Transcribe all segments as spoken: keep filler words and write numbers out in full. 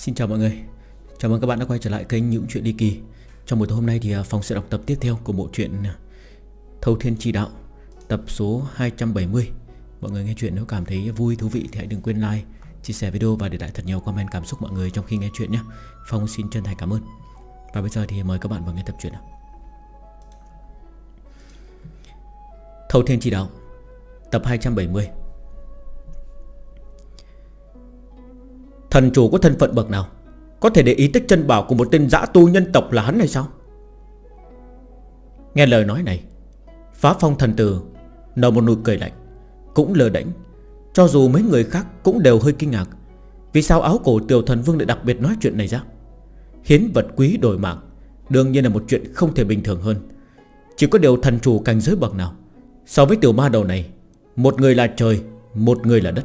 Xin chào mọi người, chào mừng các bạn đã quay trở lại kênh Những Chuyện Ly Kỳ. Trong buổi tối hôm nay thì Phong sẽ đọc tập tiếp theo của bộ truyện Thâu Thiên Chi Đạo, tập số hai trăm bảy mươi. Mọi người nghe chuyện nếu cảm thấy vui, thú vị thì hãy đừng quên like, chia sẻ video và để lại thật nhiều comment cảm xúc mọi người trong khi nghe chuyện nhé. Phong xin chân thành cảm ơn. Và bây giờ thì mời các bạn vào nghe tập truyện. Thâu Thiên Chi Đạo, tập hai trăm bảy mươi. Thần chủ có thân phận bậc nào có thể để ý tích chân bảo của một tên dã tu nhân tộc là hắn hay sao? Nghe lời nói này, Phá Phong thần tử nở một nụ cười lạnh, cũng lờ đễnh. Cho dù mấy người khác cũng đều hơi kinh ngạc, vì sao áo cổ tiểu thần vương lại đặc biệt nói chuyện này ra? Hiến vật quý đổi mạng đương nhiên là một chuyện không thể bình thường hơn. Chỉ có điều thần chủ cảnh giới bậc nào so với tiểu ma đầu này, một người là trời, một người là đất.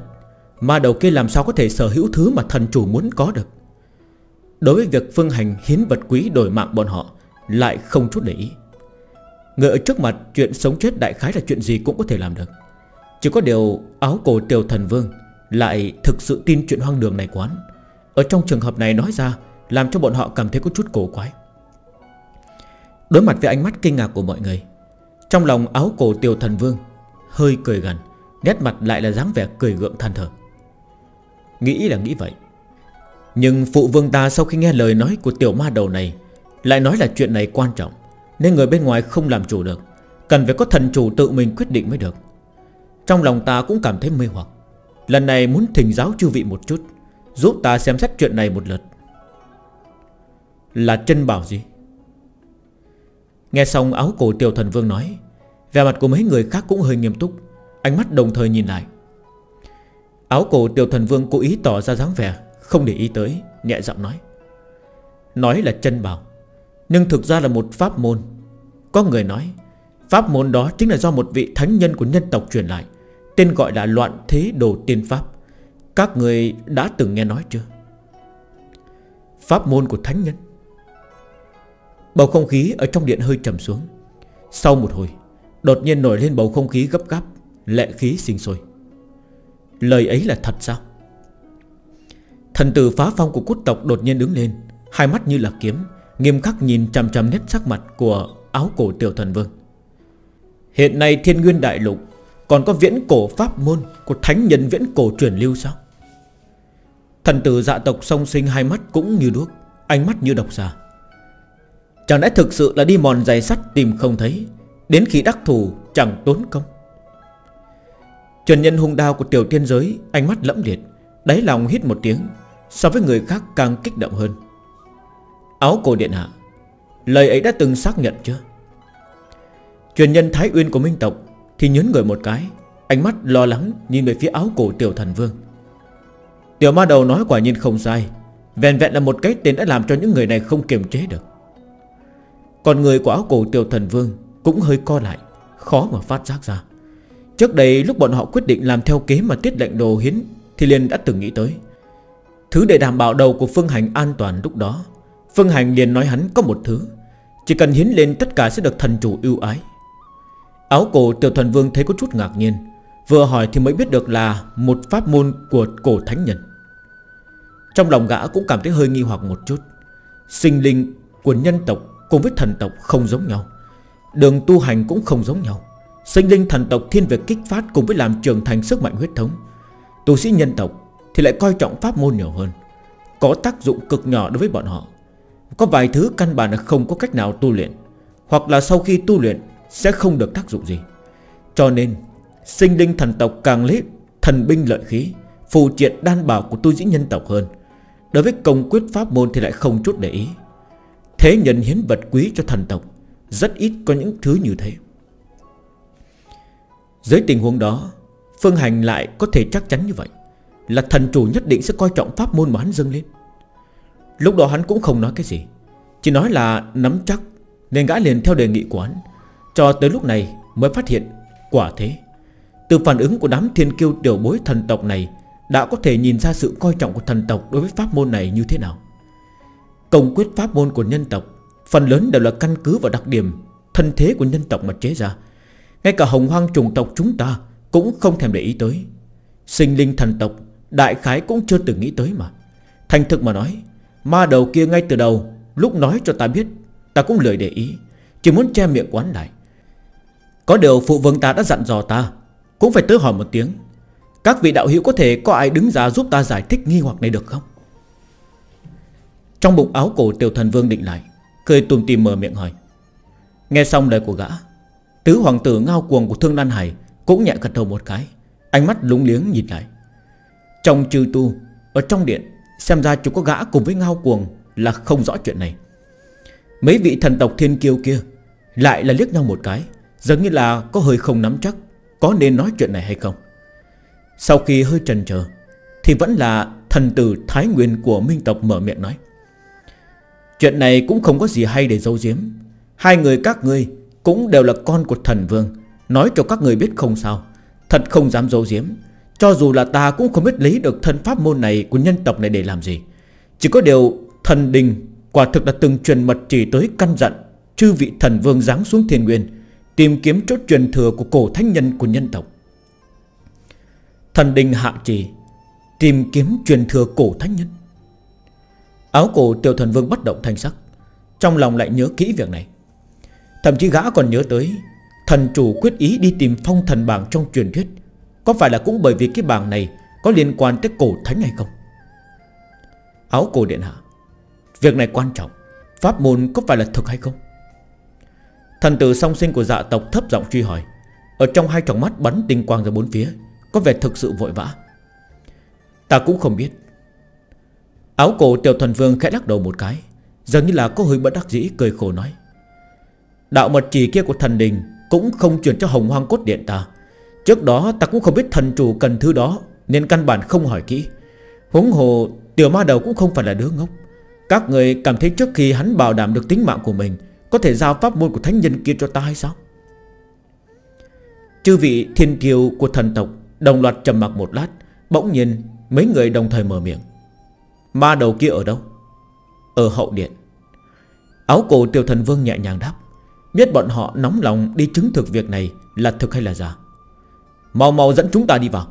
Ma đầu kia làm sao có thể sở hữu thứ mà thần chủ muốn có được? Đối với việc phương hành hiến vật quý đổi mạng, bọn họ lại không chút để ý. Người ở trước mặt, chuyện sống chết đại khái là chuyện gì cũng có thể làm được. Chỉ có điều áo cổ tiểu thần vương lại thực sự tin chuyện hoang đường này quán. Ở trong trường hợp này nói ra làm cho bọn họ cảm thấy có chút cổ quái. Đối mặt với ánh mắt kinh ngạc của mọi người, trong lòng áo cổ tiểu thần vương hơi cười gằn, nét mặt lại là dáng vẻ cười gượng than thở. Nghĩ là nghĩ vậy, nhưng phụ vương ta sau khi nghe lời nói của tiểu ma đầu này lại nói là chuyện này quan trọng, nên người bên ngoài không làm chủ được, cần phải có thần chủ tự mình quyết định mới được. Trong lòng ta cũng cảm thấy mê hoặc, lần này muốn thỉnh giáo chư vị một chút, giúp ta xem xét chuyện này một lượt. Là chân bảo gì? Nghe xong áo cổ tiểu thần vương nói, vẻ mặt của mấy người khác cũng hơi nghiêm túc, ánh mắt đồng thời nhìn lại. Áo cổ tiểu thần vương cố ý tỏ ra dáng vẻ không để ý tới, nhẹ giọng nói. Nói là chân bảo, nhưng thực ra là một pháp môn. Có người nói pháp môn đó chính là do một vị thánh nhân của nhân tộc truyền lại, tên gọi là Loạn Thế Đồ Tiên Pháp. Các người đã từng nghe nói chưa? Pháp môn của thánh nhân. Bầu không khí ở trong điện hơi trầm xuống. Sau một hồi, đột nhiên nổi lên bầu không khí gấp gáp, lệ khí sinh sôi. Lời ấy là thật sao? Thần tử Phá Phong của Cốt tộc đột nhiên đứng lên, hai mắt như là kiếm, nghiêm khắc nhìn chằm chằm nét sắc mặt của áo cổ tiểu thần vương. Hiện nay Thiên Nguyên đại lục còn có viễn cổ pháp môn của thánh nhân viễn cổ truyền lưu sao? Thần tử Dạ tộc Song Sinh hai mắt cũng như đuốc, ánh mắt như độc xà. Chẳng lẽ thực sự là đi mòn giày sắt tìm không thấy, đến khi đắc thủ chẳng tốn công? Trần nhân hung đao của tiểu tiên giới ánh mắt lẫm liệt, đáy lòng hít một tiếng, so với người khác càng kích động hơn. Áo cổ điện hạ, lời ấy đã từng xác nhận chưa? Truyền nhân Thái Uyên của Minh tộc thì nhớn người một cái, ánh mắt lo lắng nhìn về phía áo cổ tiểu thần vương. Tiểu ma đầu nói quả nhiên không sai, vẹn vẹn là một cái tên đã làm cho những người này không kiềm chế được. Còn người của áo cổ tiểu thần vương cũng hơi co lại, khó mà phát giác ra. Trước đây lúc bọn họ quyết định làm theo kế mà tiết lệnh đồ hiến thì liền đã từng nghĩ tới thứ để đảm bảo đầu của Phương Hành an toàn. Lúc đó Phương Hành liền nói hắn có một thứ, chỉ cần hiến lên tất cả sẽ được thần chủ ưu ái. Áo cổ tiểu thần vương thấy có chút ngạc nhiên, vừa hỏi thì mới biết được là một pháp môn của cổ thánh nhân. Trong lòng gã cũng cảm thấy hơi nghi hoặc một chút. Sinh linh của nhân tộc cùng với thần tộc không giống nhau, đường tu hành cũng không giống nhau. Sinh linh thần tộc thiên về kích phát cùng với làm trưởng thành sức mạnh huyết thống, tu sĩ nhân tộc thì lại coi trọng pháp môn nhiều hơn, có tác dụng cực nhỏ đối với bọn họ. Có vài thứ căn bản là không có cách nào tu luyện, hoặc là sau khi tu luyện sẽ không được tác dụng gì. Cho nên sinh linh thần tộc càng lấy thần binh lợi khí, phù triện đan bảo của tu sĩ nhân tộc hơn. Đối với công quyết pháp môn thì lại không chút để ý. Thế nhân hiến vật quý cho thần tộc rất ít có những thứ như thế. Dưới tình huống đó, Phương Hành lại có thể chắc chắn như vậy, là thần chủ nhất định sẽ coi trọng pháp môn mà hắn dâng lên. Lúc đó hắn cũng không nói cái gì, chỉ nói là nắm chắc, nên gã liền theo đề nghị của hắn. Cho tới lúc này mới phát hiện, quả thế, từ phản ứng của đám thiên kiêu tiểu bối thần tộc này đã có thể nhìn ra sự coi trọng của thần tộc đối với pháp môn này như thế nào. Công quyết pháp môn của nhân tộc phần lớn đều là căn cứ vào đặc điểm thân thế của nhân tộc mà chế ra. Ngay cả hồng hoang chủng tộc chúng ta cũng không thèm để ý tới, sinh linh thần tộc đại khái cũng chưa từng nghĩ tới mà. Thành thực mà nói, ma đầu kia ngay từ đầu lúc nói cho ta biết, ta cũng lười để ý, chỉ muốn che miệng quán lại. Có điều phụ vương ta đã dặn dò ta, cũng phải tới hỏi một tiếng. Các vị đạo hữu có thể có ai đứng ra giúp ta giải thích nghi hoặc này được không? Trong bụng áo cổ tiểu thần vương định lại, cười tùm tìm mở miệng hỏi. Nghe xong lời của gã, tứ hoàng tử ngao cuồng của Thương Lan Hải cũng nhẹ gật đầu một cái, ánh mắt lúng liếng nhìn lại. Trong trừ tu ở trong điện, xem ra chúng có gã cùng với ngao cuồng là không rõ chuyện này. Mấy vị thần tộc thiên kiêu kia lại là liếc nhau một cái, giống như là có hơi không nắm chắc có nên nói chuyện này hay không. Sau khi hơi chần chờ thì vẫn là thần tử Thái Nguyên của Minh tộc mở miệng nói. Chuyện này cũng không có gì hay để giấu giếm, hai người các ngươi cũng đều là con của thần vương, nói cho các người biết không sao. Thật không dám giấu giếm, cho dù là ta cũng không biết lấy được thân pháp môn này của nhân tộc này để làm gì. Chỉ có điều thần đình quả thực đã từng truyền mật chỉ tới căn dặn chư vị thần vương giáng xuống thiên nguyên, tìm kiếm chốt truyền thừa của cổ thánh nhân của nhân tộc. Thần đình hạ chỉ tìm kiếm truyền thừa cổ thánh nhân. Áo cổ tiểu thần vương bất động thanh sắc, trong lòng lại nhớ kỹ việc này. Thậm chí gã còn nhớ tới thần chủ quyết ý đi tìm phong thần bảng trong truyền thuyết, có phải là cũng bởi vì cái bảng này có liên quan tới cổ thánh hay không? Áo cổ điện hạ, việc này quan trọng, pháp môn có phải là thực hay không? Thần tử song sinh của dạ tộc thấp giọng truy hỏi, ở trong hai tròng mắt bắn tinh quang ra bốn phía, có vẻ thực sự vội vã. Ta cũng không biết. Áo cổ tiểu thần vương khẽ lắc đầu một cái, dường như là có hơi bất đắc dĩ cười khổ nói. Đạo mật chỉ kia của thần đình cũng không chuyển cho Hồng Hoang Cốt Điện ta. Trước đó ta cũng không biết thần chủ cần thứ đó, nên căn bản không hỏi kỹ. Huống hồ tiểu ma đầu cũng không phải là đứa ngốc. Các người cảm thấy trước khi hắn bảo đảm được tính mạng của mình, có thể giao pháp môn của thánh nhân kia cho ta hay sao? Chư vị thiên kiêu của thần tộc đồng loạt trầm mặc một lát. Bỗng nhiên mấy người đồng thời mở miệng. Ma đầu kia ở đâu? Ở hậu điện. Áo cổ tiểu thần vương nhẹ nhàng đáp. Biết bọn họ nóng lòng đi chứng thực việc này là thực hay là giả. Mau mau dẫn chúng ta đi vào.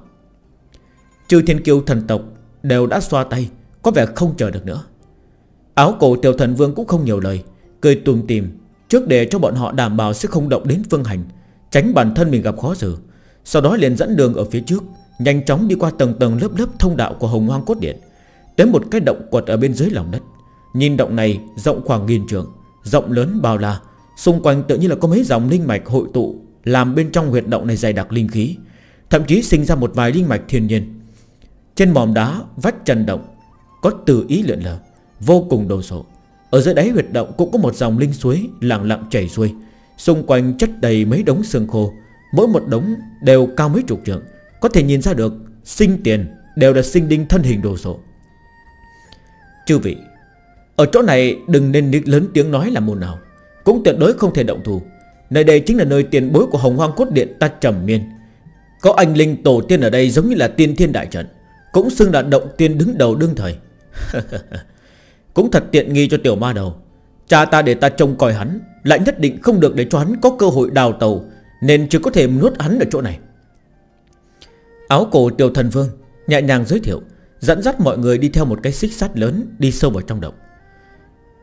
Chư thiên kiêu thần tộc đều đã xoa tay, có vẻ không chờ được nữa. Áo cổ tiểu thần vương cũng không nhiều lời, cười tùm tìm trước để cho bọn họ đảm bảo sẽ không động đến phương hành, tránh bản thân mình gặp khó xử. Sau đó liền dẫn đường ở phía trước, nhanh chóng đi qua tầng tầng lớp lớp thông đạo của Hồng Hoang Cốt Điện, tới một cái động quật ở bên dưới lòng đất. Nhìn động này rộng khoảng nghìn trượng, rộng lớn bao la, xung quanh tự nhiên là có mấy dòng linh mạch hội tụ, làm bên trong huyệt động này dày đặc linh khí, thậm chí sinh ra một vài linh mạch thiên nhiên. Trên mỏm đá vách trần động có từ ý lượn lờ, vô cùng đồ sộ. Ở dưới đáy huyệt động cũng có một dòng linh suối lặng lặng chảy xuôi, xung quanh chất đầy mấy đống xương khô, mỗi một đống đều cao mấy chục trượng, có thể nhìn ra được sinh tiền đều là sinh linh thân hình đồ sộ. Chư vị, ở chỗ này đừng nên lớn tiếng nói là môn nào, cũng tuyệt đối không thể động thủ. Nơi đây chính là nơi tiền bối của Hồng Hoang Cốt Điện ta trầm miên, có anh linh tổ tiên ở đây, giống như là tiên thiên đại trận, cũng xưng là động tiên đứng đầu đương thời. Cũng thật tiện nghi cho tiểu ma đầu. Cha ta để ta trông coi hắn, lại nhất định không được để cho hắn có cơ hội đào tàu, nên chưa có thể nuốt hắn ở chỗ này. Áo cổ tiểu thần vương nhẹ nhàng giới thiệu, dẫn dắt mọi người đi theo một cái xích sắt lớn đi sâu vào trong động.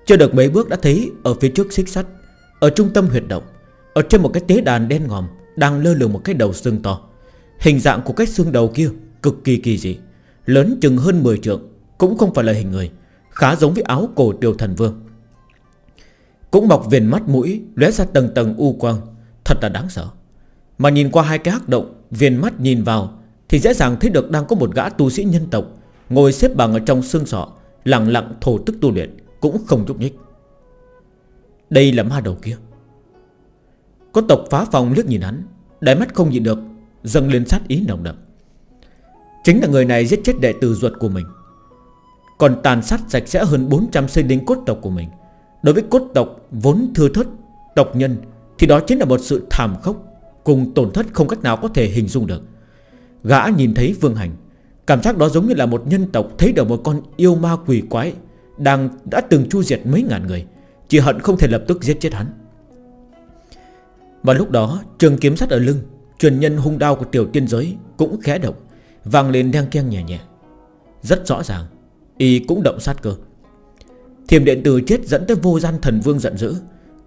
Chưa được mấy bước đã thấy ở phía trước xích sắt, ở trung tâm huyệt động, ở trên một cái tế đàn đen ngòm đang lơ lửng một cái đầu xương to. Hình dạng của cái xương đầu kia cực kỳ kỳ dị, lớn chừng hơn mười trượng, cũng không phải là hình người, khá giống với áo cổ tiểu thần vương. Cũng mọc viền mắt mũi lóe ra tầng tầng u quang, thật là đáng sợ. Mà nhìn qua hai cái hắc động, viền mắt nhìn vào thì dễ dàng thấy được đang có một gã tu sĩ nhân tộc ngồi xếp bằng ở trong xương sọ, lặng lặng thổ tức tu luyện, cũng không nhúc nhích. Đây là ma đầu kia. Có tộc phá phòng liếc nhìn hắn, đáy mắt không nhịn được dâng lên sát ý nồng đậm. Chính là người này giết chết đệ tử ruột của mình, còn tàn sát sạch sẽ hơn bốn trăm sinh linh cốt tộc của mình. Đối với cốt tộc vốn thưa thớt tộc nhân thì đó chính là một sự thảm khốc cùng tổn thất không cách nào có thể hình dung được. Gã nhìn thấy Vương Hành, cảm giác đó giống như là một nhân tộc thấy được một con yêu ma quỷ quái đang đã từng chu diệt mấy ngàn người, chỉ hận không thể lập tức giết chết hắn. Và lúc đó trường kiếm sắt ở lưng, truyền nhân hung đao của tiểu tiên giới cũng khẽ động, vang lên đeng keng nhẹ nhẹ. Rất rõ ràng y cũng động sát cơ. Thiềm điện tử chết dẫn tới vô gian thần vương giận dữ,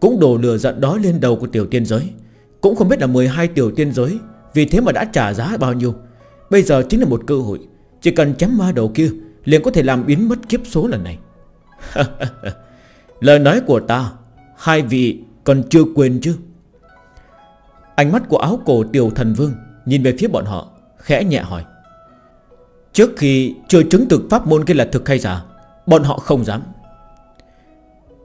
cũng đổ lửa giận đó lên đầu của tiểu tiên giới. Cũng không biết là mười hai tiểu tiên giới vì thế mà đã trả giá bao nhiêu. Bây giờ chính là một cơ hội, chỉ cần chém ma đầu kia liền có thể làm biến mất kiếp số lần này. Lời nói của ta hai vị còn chưa quên chứ? Ánh mắt của áo cổ tiểu thần vương nhìn về phía bọn họ, khẽ nhẹ hỏi. Trước khi chưa chứng thực pháp môn kia là thực hay giả, bọn họ không dám.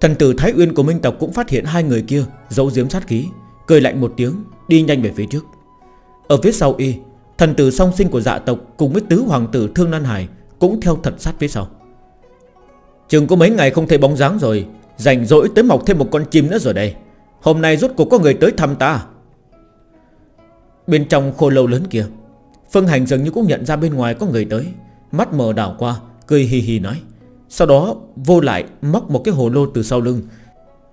Thần tử Thái Uyên của Minh tộc cũng phát hiện hai người kia giấu giếm sát khí, cười lạnh một tiếng, đi nhanh về phía trước. Ở phía sau y, thần tử song sinh của dạ tộc cùng với tứ hoàng tử Thương Lan Hải cũng theo thật sát phía sau. Chừng có mấy ngày không thấy bóng dáng rồi, rảnh rỗi tới mọc thêm một con chim nữa rồi đây. Hôm nay rốt cuộc có người tới thăm ta. Bên trong khô lâu lớn kia, Phương Hành dường như cũng nhận ra bên ngoài có người tới, mắt mở đảo qua, cười hì hì nói. Sau đó vô lại móc một cái hồ lô từ sau lưng,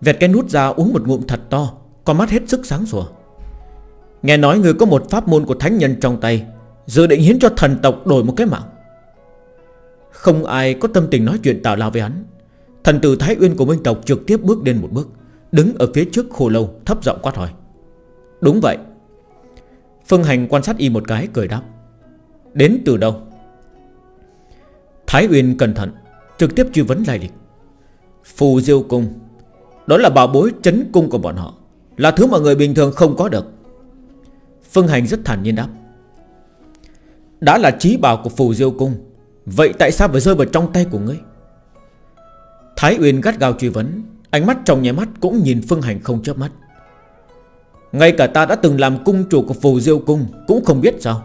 vẹt cái nút ra uống một ngụm thật to, con mắt hết sức sáng sủa. Nghe nói người có một pháp môn của thánh nhân trong tay, dự định hiến cho thần tộc đổi một cái mạng. Không ai có tâm tình nói chuyện tào lao với hắn. Thần tử Thái Uyên của Minh tộc trực tiếp bước lên một bước, đứng ở phía trước khô lâu thấp giọng quát hỏi. Đúng vậy. Phương Hành quan sát y một cái, cười đáp. Đến từ đâu? Thái Uyên cẩn thận trực tiếp truy vấn lai lịch. Phù Diêu Cung. Đó là bảo bối trấn cung của bọn họ, là thứ mà người bình thường không có được. Phương Hành rất thản nhiên đáp. Đã là trí bảo của Phù Diêu Cung, vậy tại sao phải rơi vào trong tay của ngươi? Thái Uyên gắt gao truy vấn, ánh mắt trong nháy mắt cũng nhìn Phương Hành không chớp mắt. Ngay cả ta đã từng làm cung chủ của Phù Diêu Cung cũng không biết sao?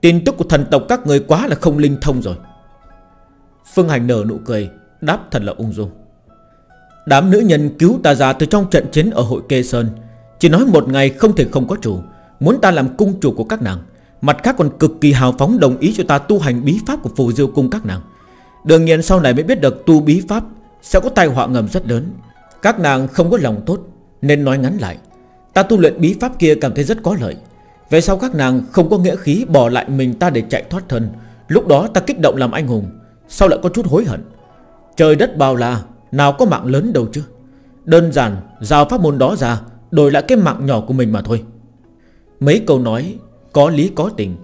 Tin tức của thần tộc các người quá là không linh thông rồi. Phương Hành nở nụ cười, đáp thật là ung dung. Đám nữ nhân cứu ta ra từ trong trận chiến ở hội Kê Sơn, chỉ nói một ngày không thể không có chủ, muốn ta làm cung chủ của các nàng. Mặt khác còn cực kỳ hào phóng đồng ý cho ta tu hành bí pháp của Phù Diêu Cung các nàng. Đương nhiên sau này mới biết được tu bí pháp sẽ có tai họa ngầm rất lớn. Các nàng không có lòng tốt, nên nói ngắn lại, ta tu luyện bí pháp kia cảm thấy rất có lợi. Về sau các nàng không có nghĩa khí bỏ lại mình ta để chạy thoát thân. Lúc đó ta kích động làm anh hùng, sau lại có chút hối hận. Trời đất bao la, nào có mạng lớn đâu chứ. Đơn giản giao pháp môn đó ra, đổi lại cái mạng nhỏ của mình mà thôi. Mấy câu nói có lý có tình,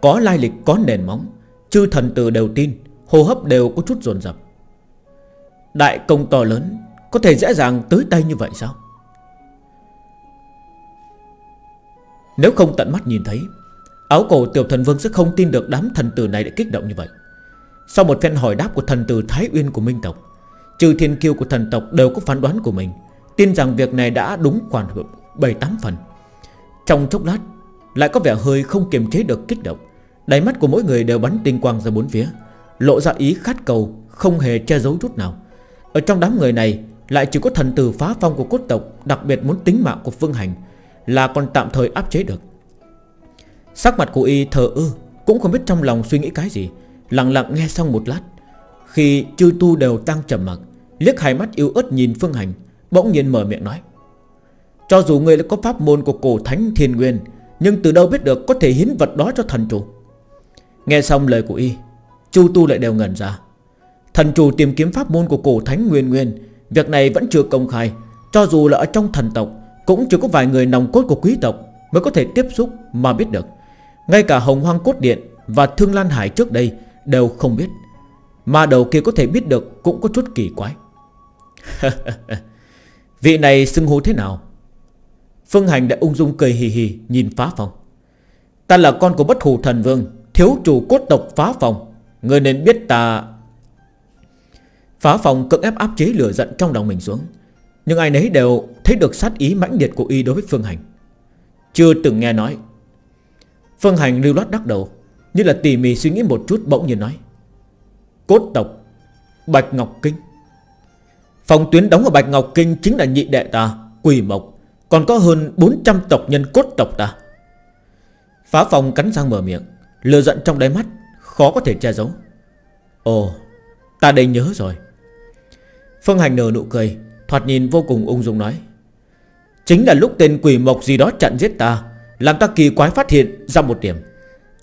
có lai lịch có nền móng, chư thần tử đều tin, hô hấp đều có chút dồn dập. Đại công to lớn có thể dễ dàng tới tay như vậy sao? Nếu không tận mắt nhìn thấy, áo cổ tiểu thần vương sẽ không tin được đám thần tử này đã kích động như vậy. Sau một phen hỏi đáp của thần tử Thái Uyên của Minh tộc, trừ thiên kiêu của thần tộc đều có phán đoán của mình, tin rằng việc này đã đúng khoảng bảy tám phần. Trong chốc lát lại có vẻ hơi không kiềm chế được kích động, đáy mắt của mỗi người đều bắn tinh quang ra bốn phía, lộ ra ý khát cầu không hề che giấu chút nào. Ở trong đám người này lại chỉ có thần tử phá phong của cốt tộc đặc biệt muốn tính mạng của Phương Hành là còn tạm thời áp chế được. Sắc mặt của y thờ ơ, cũng không biết trong lòng suy nghĩ cái gì, lặng lặng nghe xong một lát. Khi chư tu đều tăng trầm mặc, liếc hai mắt yếu ớt nhìn Phương Hành, bỗng nhiên mở miệng nói. Cho dù ngươi đã có pháp môn của cổ thánh Thiên Nguyên, nhưng từ đâu biết được có thể hiến vật đó cho thần chủ? Nghe xong lời của y, chư tu lại đều ngẩn ra. Thần chủ tìm kiếm pháp môn của cổ thánh Nguyên Nguyên, việc này vẫn chưa công khai. Cho dù là ở trong thần tộc, cũng chỉ có vài người nòng cốt của quý tộc mới có thể tiếp xúc mà biết được. Ngay cả Hồng Hoang Cốt Điện và Thương Lan Hải trước đây đều không biết, mà đầu kia có thể biết được cũng có chút kỳ quái. Vị này xưng hô thế nào? Phương Hành đã ung dung cười hì hì nhìn Phá Phong. Ta là con của Bất Hủ Thần Vương, thiếu chủ cốt tộc Phá Phong, người nên biết ta. Phá Phong cưỡng ép áp chế lửa giận trong lòng mình xuống, nhưng ai nấy đều thấy được sát ý mãnh liệt của y đối với Phương Hành. Chưa từng nghe nói. Phương Hành lưu loát đắc đầu, như là tỉ mỉ suy nghĩ một chút, bỗng nhiên nói. Cốt tộc Bạch Ngọc Kinh. Phòng tuyến đóng ở Bạch Ngọc Kinh chính là nhị đệ ta, Quỷ Mộc, còn có hơn bốn trăm tộc nhân cốt tộc ta. Phá Phong cắn răng mở miệng, lửa giận trong đáy mắt khó có thể che giấu. Ồ, ta đây nhớ rồi. Phương Hành nở nụ cười, thoạt nhìn vô cùng ung dung nói. Chính là lúc tên Quỷ Mộc gì đó chặn giết ta, làm ta kỳ quái phát hiện ra một điểm.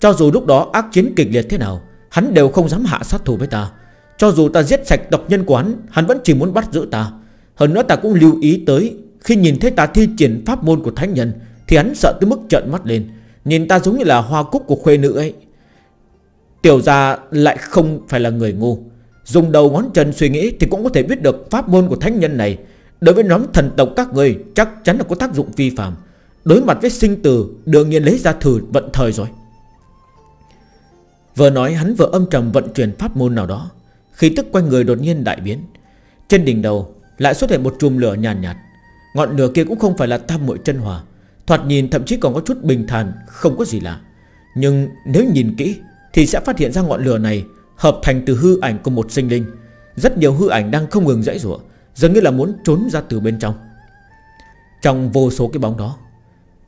Cho dù lúc đó ác chiến kịch liệt thế nào, hắn đều không dám hạ sát thủ với ta, Cho dù ta giết sạch tộc nhân quán, hắn vẫn chỉ muốn bắt giữ ta. Hơn nữa ta cũng lưu ý tới, khi nhìn thấy ta thi triển pháp môn của thánh nhân thì hắn sợ tới mức trợn mắt lên, nhìn ta giống như là hoa cúc của khuê nữ ấy. Tiểu gia lại không phải là người ngu, dùng đầu ngón chân suy nghĩ thì cũng có thể biết được pháp môn của thánh nhân này đối với nhóm thần tộc các người chắc chắn là có tác dụng phi phàm. Đối mặt với sinh tử, đương nhiên lấy ra thử vận thời rồi. Vừa nói hắn vừa âm trầm vận chuyển pháp môn nào đó. Khí tức quanh người đột nhiên đại biến, trên đỉnh đầu lại xuất hiện một chùm lửa nhàn nhạt, nhạt. Ngọn lửa kia cũng không phải là tam muội chân hỏa, thoạt nhìn thậm chí còn có chút bình thản, không có gì lạ. Nhưng nếu nhìn kỹ thì sẽ phát hiện ra ngọn lửa này hợp thành từ hư ảnh của một sinh linh. Rất nhiều hư ảnh đang không ngừng giãy giụa, dường như là muốn trốn ra từ bên trong. Trong vô số cái bóng đó,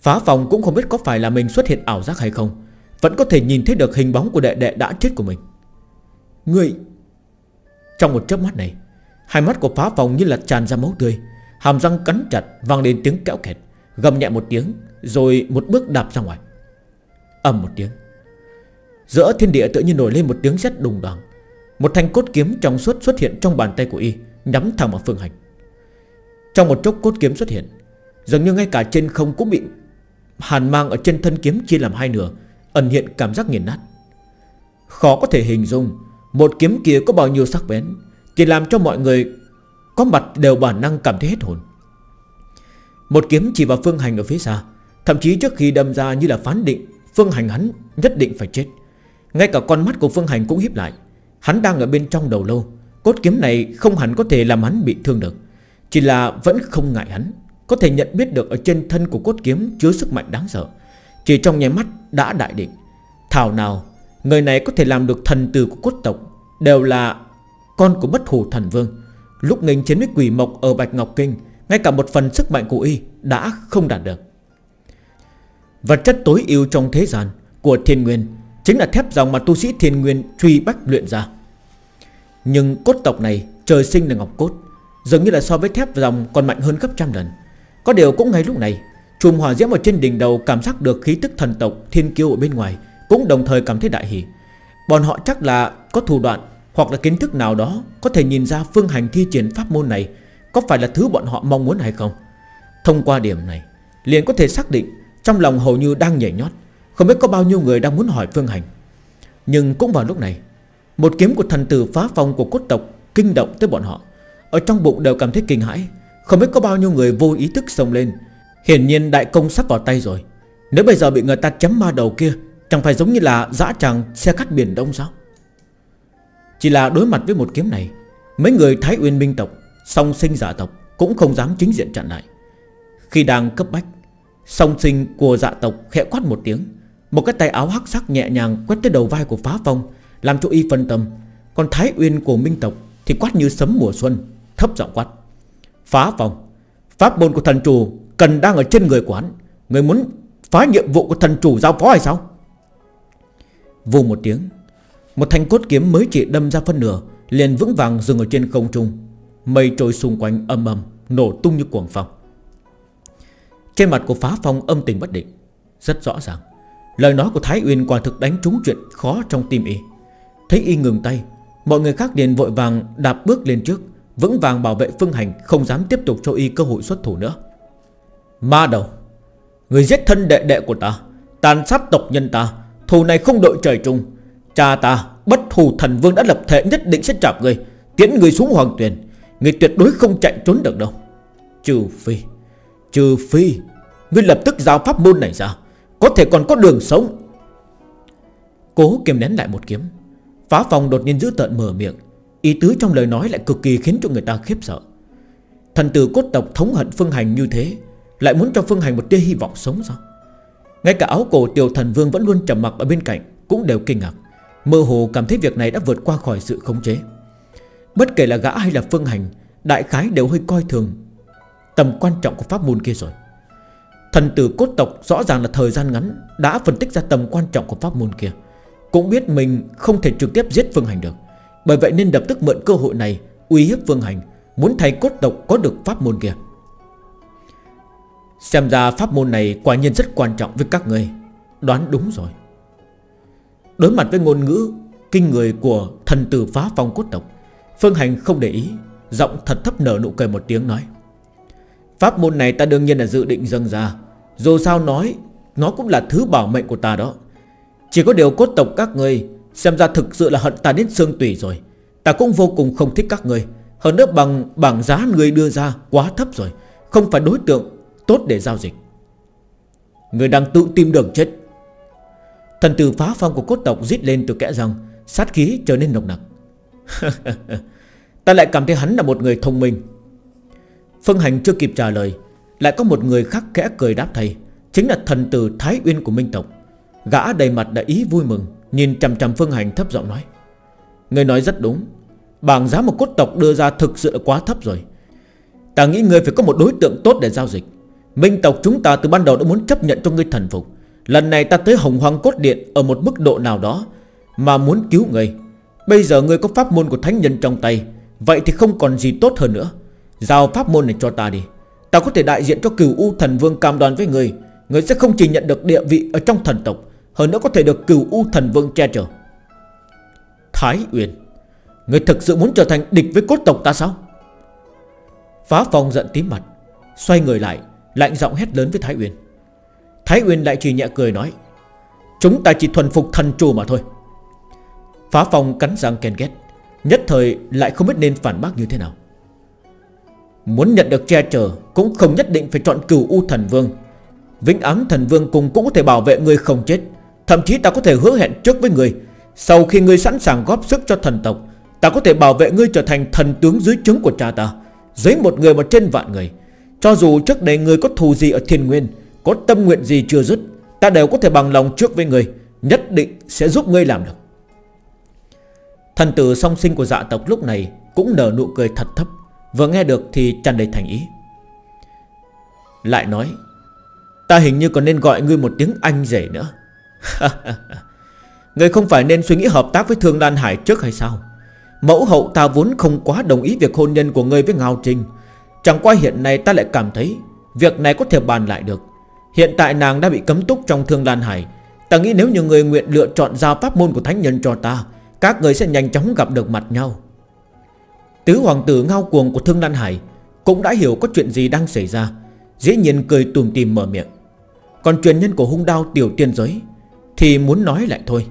Phá Phòng cũng không biết có phải là mình xuất hiện ảo giác hay không, vẫn có thể nhìn thấy được hình bóng của đệ đệ đã chết của mình. Người Trong một chớp mắt này, hai mắt của Phá Phòng như là tràn ra máu tươi, hàm răng cắn chặt, vang lên tiếng kẽo kẹt, gầm nhẹ một tiếng, rồi một bước đạp ra ngoài. Ầm một tiếng, giữa thiên địa tự nhiên nổi lên một tiếng sét đùng đoàng. Một thanh cốt kiếm trong suốt xuất hiện trong bàn tay của y, nhắm thẳng vào Phương Hành. Trong một chốc cốt kiếm xuất hiện, dường như ngay cả trên không cũng bị hàn mang ở trên thân kiếm chia làm hai nửa, ẩn hiện cảm giác nghiền nát. Khó có thể hình dung một kiếm kia có bao nhiêu sắc bén, chỉ làm cho mọi người có mặt đều bản năng cảm thấy hết hồn. Một kiếm chỉ vào Phương Hành ở phía xa, thậm chí trước khi đâm ra như là phán định Phương Hành hắn nhất định phải chết. Ngay cả con mắt của Phương Hành cũng híp lại. Hắn đang ở bên trong đầu lâu, cốt kiếm này không hẳn có thể làm hắn bị thương được, chỉ là vẫn không ngại hắn có thể nhận biết được ở trên thân của cốt kiếm chứa sức mạnh đáng sợ. Chỉ trong nháy mắt đã đại định, thảo nào người này có thể làm được thần tử của cốt tộc, đều là con của Bất Hủ Thần Vương. Lúc nghênh chiến với quỷ mộc ở Bạch Ngọc Kinh, ngay cả một phần sức mạnh của y đã không đạt được. Vật chất tối ưu trong thế gian của Thiên Nguyên chính là thép dòng mà tu sĩ Thiên Nguyên truy bách luyện ra. Nhưng cốt tộc này trời sinh là ngọc cốt, dường như là so với thép dòng còn mạnh hơn gấp trăm lần. Có điều cũng ngay lúc này, chùm hỏa diễm ở trên đỉnh đầu cảm giác được khí tức thần tộc thiên kiêu ở bên ngoài cũng đồng thời cảm thấy đại hỉ. Bọn họ chắc là có thủ đoạn hoặc là kiến thức nào đó có thể nhìn ra Phương Hành thi triển pháp môn này có phải là thứ bọn họ mong muốn hay không. Thông qua điểm này liền có thể xác định trong lòng hầu như đang nhảy nhót, không biết có bao nhiêu người đang muốn hỏi Phương Hành. Nhưng cũng vào lúc này, một kiếm của thần tử Phá Phong của cốt tộc kinh động tới bọn họ, ở trong bụng đều cảm thấy kinh hãi. Không biết có bao nhiêu người vô ý thức xông lên, hiển nhiên đại công sắp vào tay rồi. Nếu bây giờ bị người ta chém ma đầu kia, chẳng phải giống như là dã tràng xe cắt biển Đông sao? Chỉ là đối mặt với một kiếm này, mấy người Thái Uyên Minh tộc, Song Sinh Giả tộc cũng không dám chính diện chặn lại. Khi đang cấp bách, Song Sinh của Dạ tộc khẽ quát một tiếng, một cái tay áo hắc sắc nhẹ nhàng quét tới đầu vai của Phá Phong, làm cho y phân tâm. Còn Thái Uyên của Minh tộc thì quát như sấm mùa xuân, thấp giọng quát: Phá Phong, pháp môn của thần chủ cần đang ở trên người của hắn, người muốn phá nhiệm vụ của thần chủ giao phó hay sao? Vù một tiếng, một thanh cốt kiếm mới chỉ đâm ra phân nửa liền vững vàng dừng ở trên không trung. Mây trôi xung quanh âm ầm nổ tung như cuồng phong. Trên mặt của Phá Phong âm tình bất định, rất rõ ràng lời nói của Thái Uyên quả thực đánh trúng chuyện khó trong tim y. Thấy y ngừng tay, mọi người khác liền vội vàng đạp bước lên trước, vững vàng bảo vệ Phương Hành, không dám tiếp tục cho y cơ hội xuất thủ nữa. Ma đầu, người giết thân đệ đệ của ta, tàn sát tộc nhân ta, thù này không đội trời chung. Cha ta Bất Hủ Thần Vương đã lập thể nhất định sẽ trảm người, tiễn người xuống hoàng tuyền. Người tuyệt đối không chạy trốn được đâu. Trừ phi Trừ phi ngươi lập tức giao pháp môn này ra, có thể còn có đường sống. Cố kiềm nén lại một kiếm, Phá Phong đột nhiên giữ tợn mở miệng, ý tứ trong lời nói lại cực kỳ khiến cho người ta khiếp sợ. Thần tử cốt tộc thống hận Phương Hành như thế, lại muốn cho Phương Hành một tia hy vọng sống sao? Ngay cả Áo Cổ Tiểu Thần Vương vẫn luôn trầm mặc ở bên cạnh cũng đều kinh ngạc, mơ hồ cảm thấy việc này đã vượt qua khỏi sự khống chế. Bất kể là gã hay là Phương Hành, đại khái đều hơi coi thường tầm quan trọng của pháp môn kia rồi. Thần tử cốt tộc rõ ràng là thời gian ngắn đã phân tích ra tầm quan trọng của pháp môn kia, cũng biết mình không thể trực tiếp giết Phương Hành được, bởi vậy nên lập tức mượn cơ hội này uy hiếp Phương Hành, muốn thay cốt tộc có được pháp môn kia. Xem ra pháp môn này quả nhiên rất quan trọng với các người, đoán đúng rồi. Đối mặt với ngôn ngữ kinh người của thần tử Phá Phong cốt tộc, Phương Hành không để ý, giọng thật thấp nở nụ cười một tiếng nói: Pháp môn này ta đương nhiên là dự định dâng ra, dù sao nói nó cũng là thứ bảo mệnh của ta đó. Chỉ có điều cốt tộc các ngươi xem ra thực sự là hận ta đến xương tủy rồi. Ta cũng vô cùng không thích các ngươi. Hơn nữa bằng bảng giá người đưa ra quá thấp rồi, không phải đối tượng tốt để giao dịch. Người đang tự tìm đường chết. Thần tử phá phong của cốt tộc rít lên từ kẽ răng, sát khí trở nên nồng nặc. Ta lại cảm thấy hắn là một người thông minh. Phương Hành chưa kịp trả lời, lại có một người khác khẽ cười đáp thầy, chính là thần tử Thái Uyên của Minh tộc. Gã đầy mặt đã ý vui mừng, nhìn chằm chằm Phương Hành thấp giọng nói: Người nói rất đúng, bảng giá một cốt tộc đưa ra thực sự là quá thấp rồi. Ta nghĩ người phải có một đối tượng tốt để giao dịch. Minh tộc chúng ta từ ban đầu đã muốn chấp nhận cho ngươi thần phục. Lần này ta tới Hồng Hoang Cốt Điện ở một mức độ nào đó mà muốn cứu ngươi. Bây giờ ngươi có pháp môn của thánh nhân trong tay, vậy thì không còn gì tốt hơn nữa. Giao pháp môn này cho ta đi, ta có thể đại diện cho Cửu U Thần Vương cam đoan với ngươi, ngươi sẽ không chỉ nhận được địa vị ở trong thần tộc, hơn nữa có thể được Cửu U Thần Vương che chở. Thái Uyên, ngươi thực sự muốn trở thành địch với cốt tộc ta sao? Phá Phong giận tím mặt, xoay người lại, lạnh giọng hét lớn với Thái Uyên. Thái Uyên lại chỉ nhẹ cười nói: Chúng ta chỉ thuần phục thần chủ mà thôi. Phá Phong cắn răng ken két, nhất thời lại không biết nên phản bác như thế nào. Muốn nhận được che chở cũng không nhất định phải chọn Cửu U Thần Vương. Vĩnh Ám Thần Vương cùng cũng có thể bảo vệ ngươi không chết. Thậm chí ta có thể hứa hẹn trước với ngươi, sau khi ngươi sẵn sàng góp sức cho thần tộc, ta có thể bảo vệ ngươi trở thành thần tướng dưới trướng của cha ta, dưới một người mà trên vạn người. Cho dù trước đây ngươi có thù gì ở Thiên Nguyên, có tâm nguyện gì chưa dứt, ta đều có thể bằng lòng trước với ngươi, nhất định sẽ giúp ngươi làm được. Thần tử song sinh của dạ tộc lúc này cũng nở nụ cười thật thấp, vừa nghe được thì tràn đầy thành ý. Lại nói: Ta hình như còn nên gọi ngươi một tiếng anh rể nữa. Ngươi không phải nên suy nghĩ hợp tác với Thương Lan Hải trước hay sao? Mẫu hậu ta vốn không quá đồng ý việc hôn nhân của ngươi với Ngao Trinh, chẳng qua hiện nay ta lại cảm thấy việc này có thể bàn lại được. Hiện tại nàng đã bị cấm túc trong Thương Lan Hải, ta nghĩ nếu như người nguyện lựa chọn giao pháp môn của thánh nhân cho ta, các người sẽ nhanh chóng gặp được mặt nhau. Tứ hoàng tử ngao cuồng của Thương Lan Hải cũng đã hiểu có chuyện gì đang xảy ra, dĩ nhiên cười tủm tỉm mở miệng. Còn truyền nhân của hung đao tiểu tiên giới thì muốn nói lại thôi,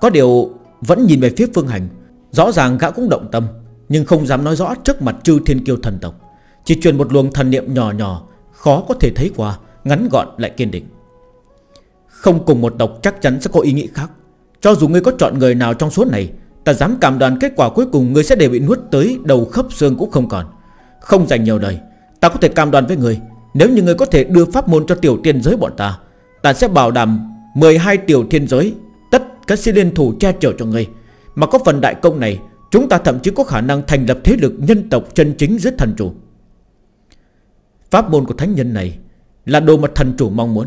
có điều vẫn nhìn về phía Phương Hành. Rõ ràng gã cũng động tâm, nhưng không dám nói rõ trước mặt chư thiên kiêu thần tộc, chỉ truyền một luồng thần niệm nhỏ nhỏ, khó có thể thấy qua, ngắn gọn lại kiên định. Không cùng một tộc chắc chắn sẽ có ý nghĩ khác. Cho dù ngươi có chọn người nào trong số này, ta dám cam đoan kết quả cuối cùng ngươi sẽ đều bị nuốt tới đầu khớp xương cũng không còn. Không dành nhiều lời, ta có thể cam đoan với ngươi, nếu như ngươi có thể đưa pháp môn cho tiểu tiên giới bọn ta, ta sẽ bảo đảm mười hai tiểu thiên giới tất cả sẽ liên thủ che chở cho ngươi. Mà có phần đại công này, chúng ta thậm chí có khả năng thành lập thế lực nhân tộc chân chính dưới thần chủ. Pháp môn của thánh nhân này là đồ mà thần chủ mong muốn.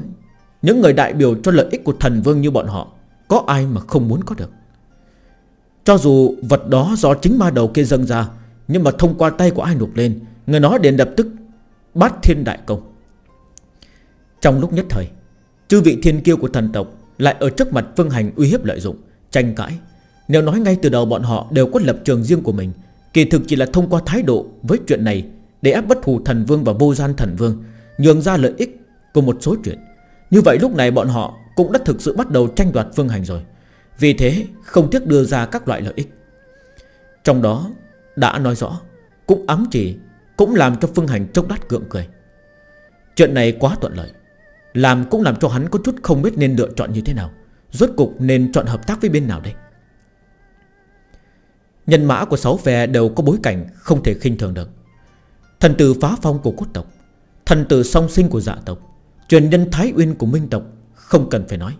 Những người đại biểu cho lợi ích của thần vương như bọn họ, có ai mà không muốn có được. Cho dù vật đó do chính ma đầu kia dâng ra, nhưng mà thông qua tay của ai nộp lên, người nó đến lập tức bát thiên đại công. Trong lúc nhất thời, chư vị thiên kiêu của thần tộc lại ở trước mặt Phương Hành uy hiếp lợi dụng, tranh cãi. Nếu nói ngay từ đầu bọn họ đều có lập trường riêng của mình, kỳ thực chỉ là thông qua thái độ với chuyện này để ép Bất Hủ Thần Vương và Vô Gian Thần Vương nhường ra lợi ích của một số chuyện. Như vậy lúc này bọn họ cũng đã thực sự bắt đầu tranh đoạt Phương Hành rồi, vì thế không tiếc đưa ra các loại lợi ích. Trong đó đã nói rõ, cũng ám chỉ, cũng làm cho Phương Hành chốc đắt gượng cười. Chuyện này quá thuận lợi, làm cũng làm cho hắn có chút không biết nên lựa chọn như thế nào, rốt cục nên chọn hợp tác với bên nào đây. Nhân mã của sáu phe đều có bối cảnh không thể khinh thường được. Thần tử phá phong của cốt tộc, thần tử song sinh của dạ tộc, truyền nhân Thái Uyên của Minh tộc, không cần phải nói,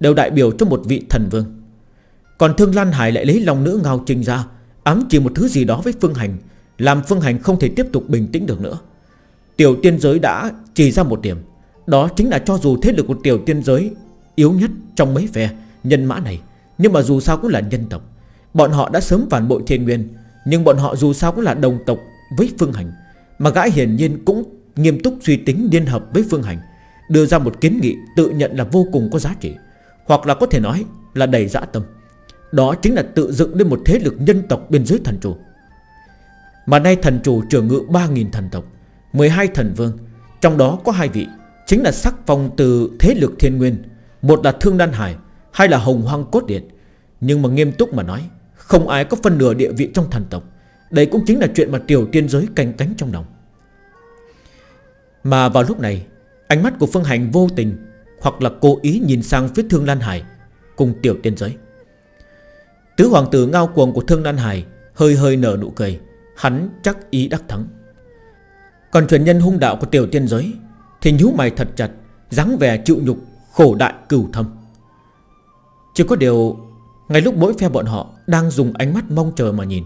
đều đại biểu cho một vị thần vương. Còn Thương Lan Hải lại lấy lòng nữ Ngao Trinh ra, ám chỉ một thứ gì đó với Phương Hành, làm Phương Hành không thể tiếp tục bình tĩnh được nữa. Tiểu tiên giới đã chỉ ra một điểm, đó chính là cho dù thế lực của tiểu tiên giới yếu nhất trong mấy phe nhân mã này, nhưng mà dù sao cũng là nhân tộc. Bọn họ đã sớm phản bội Thiên Nguyên, nhưng bọn họ dù sao cũng là đồng tộc với Phương Hành, mà gã hiển nhiên cũng nghiêm túc suy tính liên hợp với Phương Hành, đưa ra một kiến nghị tự nhận là vô cùng có giá trị, hoặc là có thể nói là đầy dã tâm. Đó chính là tự dựng lên một thế lực nhân tộc bên dưới thần chủ. Mà nay thần chủ trưởng ngự ba nghìn thần tộc, mười hai thần vương, trong đó có hai vị chính là sắc phong từ thế lực Thiên Nguyên, một là Thương Lan Hải, hai là Hồng Hoang Cốt Điện. Nhưng mà nghiêm túc mà nói, không ai có phân nửa địa vị trong thần tộc. Đây cũng chính là chuyện mà tiểu tiên giới canh cánh trong lòng. Mà vào lúc này, ánh mắt của Phương Hành vô tình hoặc là cố ý nhìn sang phía Thương Lan Hải cùng tiểu tiên giới. Tứ hoàng tử ngao cuồng của Thương Lan Hải hơi hơi nở nụ cười, hắn chắc ý đắc thắng. Còn truyền nhân hung đạo của tiểu tiên giới thì nhíu mày thật chặt, dáng vẻ chịu nhục khổ đại cửu thâm. Chỉ có điều ngay lúc mỗi phe bọn họ đang dùng ánh mắt mong chờ mà nhìn,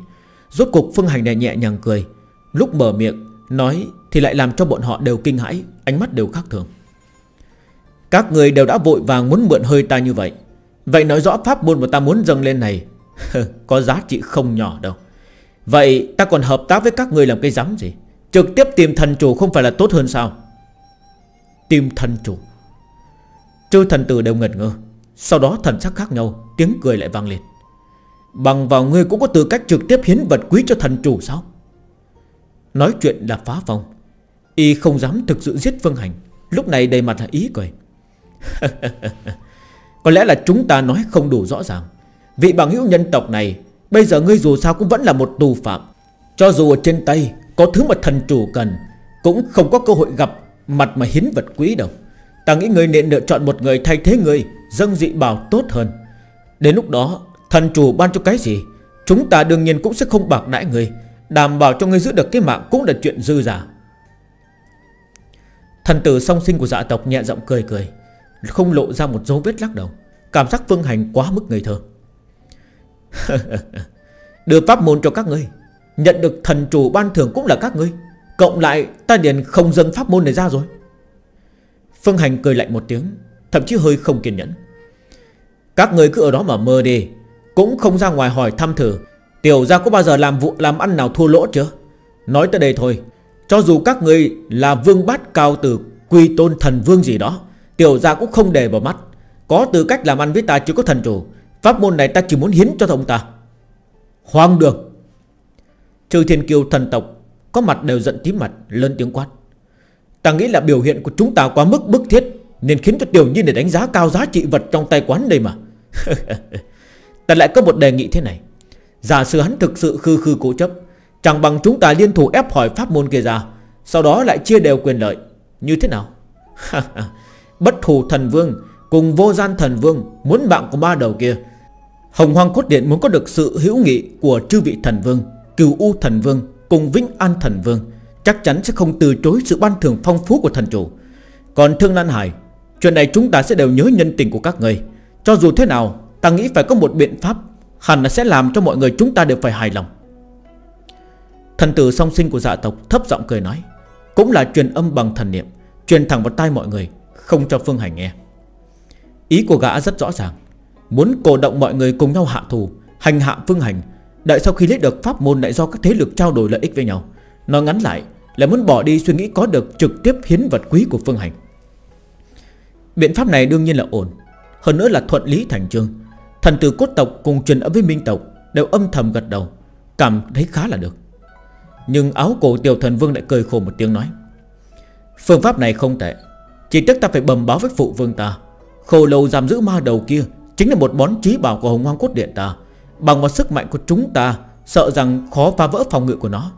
rốt cuộc Phương Hành này nhẹ nhàng cười, lúc mở miệng nói thì lại làm cho bọn họ đều kinh hãi, ánh mắt đều khác thường. Các người đều đã vội vàng muốn mượn hơi ta như vậy, vậy nói rõ pháp môn mà ta muốn dâng lên này có giá trị không nhỏ đâu. Vậy ta còn hợp tác với các người làm cái rắm gì? Trực tiếp tìm thần chủ không phải là tốt hơn sao? Tìm thần chủ? Chư thần tử đều ngẩn ngơ, sau đó thần sắc khác nhau, tiếng cười lại vang lên. Bằng vào ngươi cũng có tư cách trực tiếp hiến vật quý cho thần chủ sao? Nói chuyện là phá phong, y không dám thực sự giết Phương Hành, lúc này đầy mặt là ý cười. Có lẽ là chúng ta nói không đủ rõ ràng. Vị bằng hữu nhân tộc này, bây giờ ngươi dù sao cũng vẫn là một tù phạm. Cho dù ở trên tay có thứ mà thần chủ cần, cũng không có cơ hội gặp mặt mà hiến vật quý đâu. Ta nghĩ ngươi nên lựa chọn một người thay thế ngươi, dâng dị bảo tốt hơn. Đến lúc đó thần chủ ban cho cái gì, chúng ta đương nhiên cũng sẽ không bạc đãi ngươi, đảm bảo cho ngươi giữ được cái mạng cũng là chuyện dư giả. Thần tử song sinh của dạ tộc nhẹ giọng cười cười, không lộ ra một dấu vết lắc đầu, cảm giác Phương Hành quá mức ngây thơ. Đưa pháp môn cho các ngươi, nhận được thần chủ ban thưởng cũng là các ngươi, cộng lại ta liền không dâng pháp môn này ra rồi. Phương Hành cười lạnh một tiếng, thậm chí hơi không kiên nhẫn. Các ngươi cứ ở đó mà mơ đi, cũng không ra ngoài hỏi thăm thử tiểu gia có bao giờ làm vụ làm ăn nào thua lỗ chưa? Nói tới đây thôi, cho dù các ngươi là vương bát cao tử, quy tôn thần vương gì đó, tiểu gia cũng không để vào mắt. Có tư cách làm ăn với ta chỉ có thần chủ, pháp môn này ta chỉ muốn hiến cho ông ta. Hoang đường! Trừ thiên kiêu thần tộc có mặt đều giận tím mặt, lớn tiếng quát. Ta nghĩ là biểu hiện của chúng ta quá mức bức thiết, nên khiến cho tiểu nhi để đánh giá cao giá trị vật trong tay quán đây mà. Ta lại có một đề nghị thế này. Giả sử hắn thực sự khư khư cố chấp, chẳng bằng chúng ta liên thủ ép hỏi pháp môn kia ra, sau đó lại chia đều quyền lợi. Như thế nào? Bất Hủ Thần Vương cùng Vô Gian Thần Vương muốn bạn của ba đầu kia, Hồng Hoang Cốt Điện muốn có được sự hữu nghị của chư vị Thần Vương, Cửu U Thần Vương cùng Vĩnh An Thần Vương, chắc chắn sẽ không từ chối sự ban thưởng phong phú của thần chủ. Còn Thương Lan Hải, chuyện này chúng ta sẽ đều nhớ nhân tình của các người. Cho dù thế nào, ta nghĩ phải có một biện pháp, hẳn là sẽ làm cho mọi người chúng ta đều phải hài lòng. Thần tử song sinh của dạ tộc thấp giọng cười nói, cũng là truyền âm bằng thần niệm, truyền thẳng vào tai mọi người, không cho Phương Hành nghe. Ý của gã rất rõ ràng, muốn cổ động mọi người cùng nhau hạ thù, hành hạ Phương Hành. Đợi sau khi lấy được pháp môn lại do các thế lực trao đổi lợi ích với nhau. Nói ngắn lại là muốn bỏ đi suy nghĩ có được trực tiếp hiến vật quý của Phương Hành. Biện pháp này đương nhiên là ổn, hơn nữa là thuận lý thành chương. Thần tử cốt tộc cùng truyền âm với minh tộc đều âm thầm gật đầu, cảm thấy khá là được. Nhưng áo cổ tiểu thần vương lại cười khổ một tiếng nói, phương pháp này không tệ, chỉ tiếc ta phải bẩm báo với phụ vương ta, khổ lâu giam giữ ma đầu kia chính là một món trí bảo của Hồng Hoang Cốt Điện ta. Bằng vào sức mạnh của chúng ta, sợ rằng khó phá vỡ phòng ngự của nó.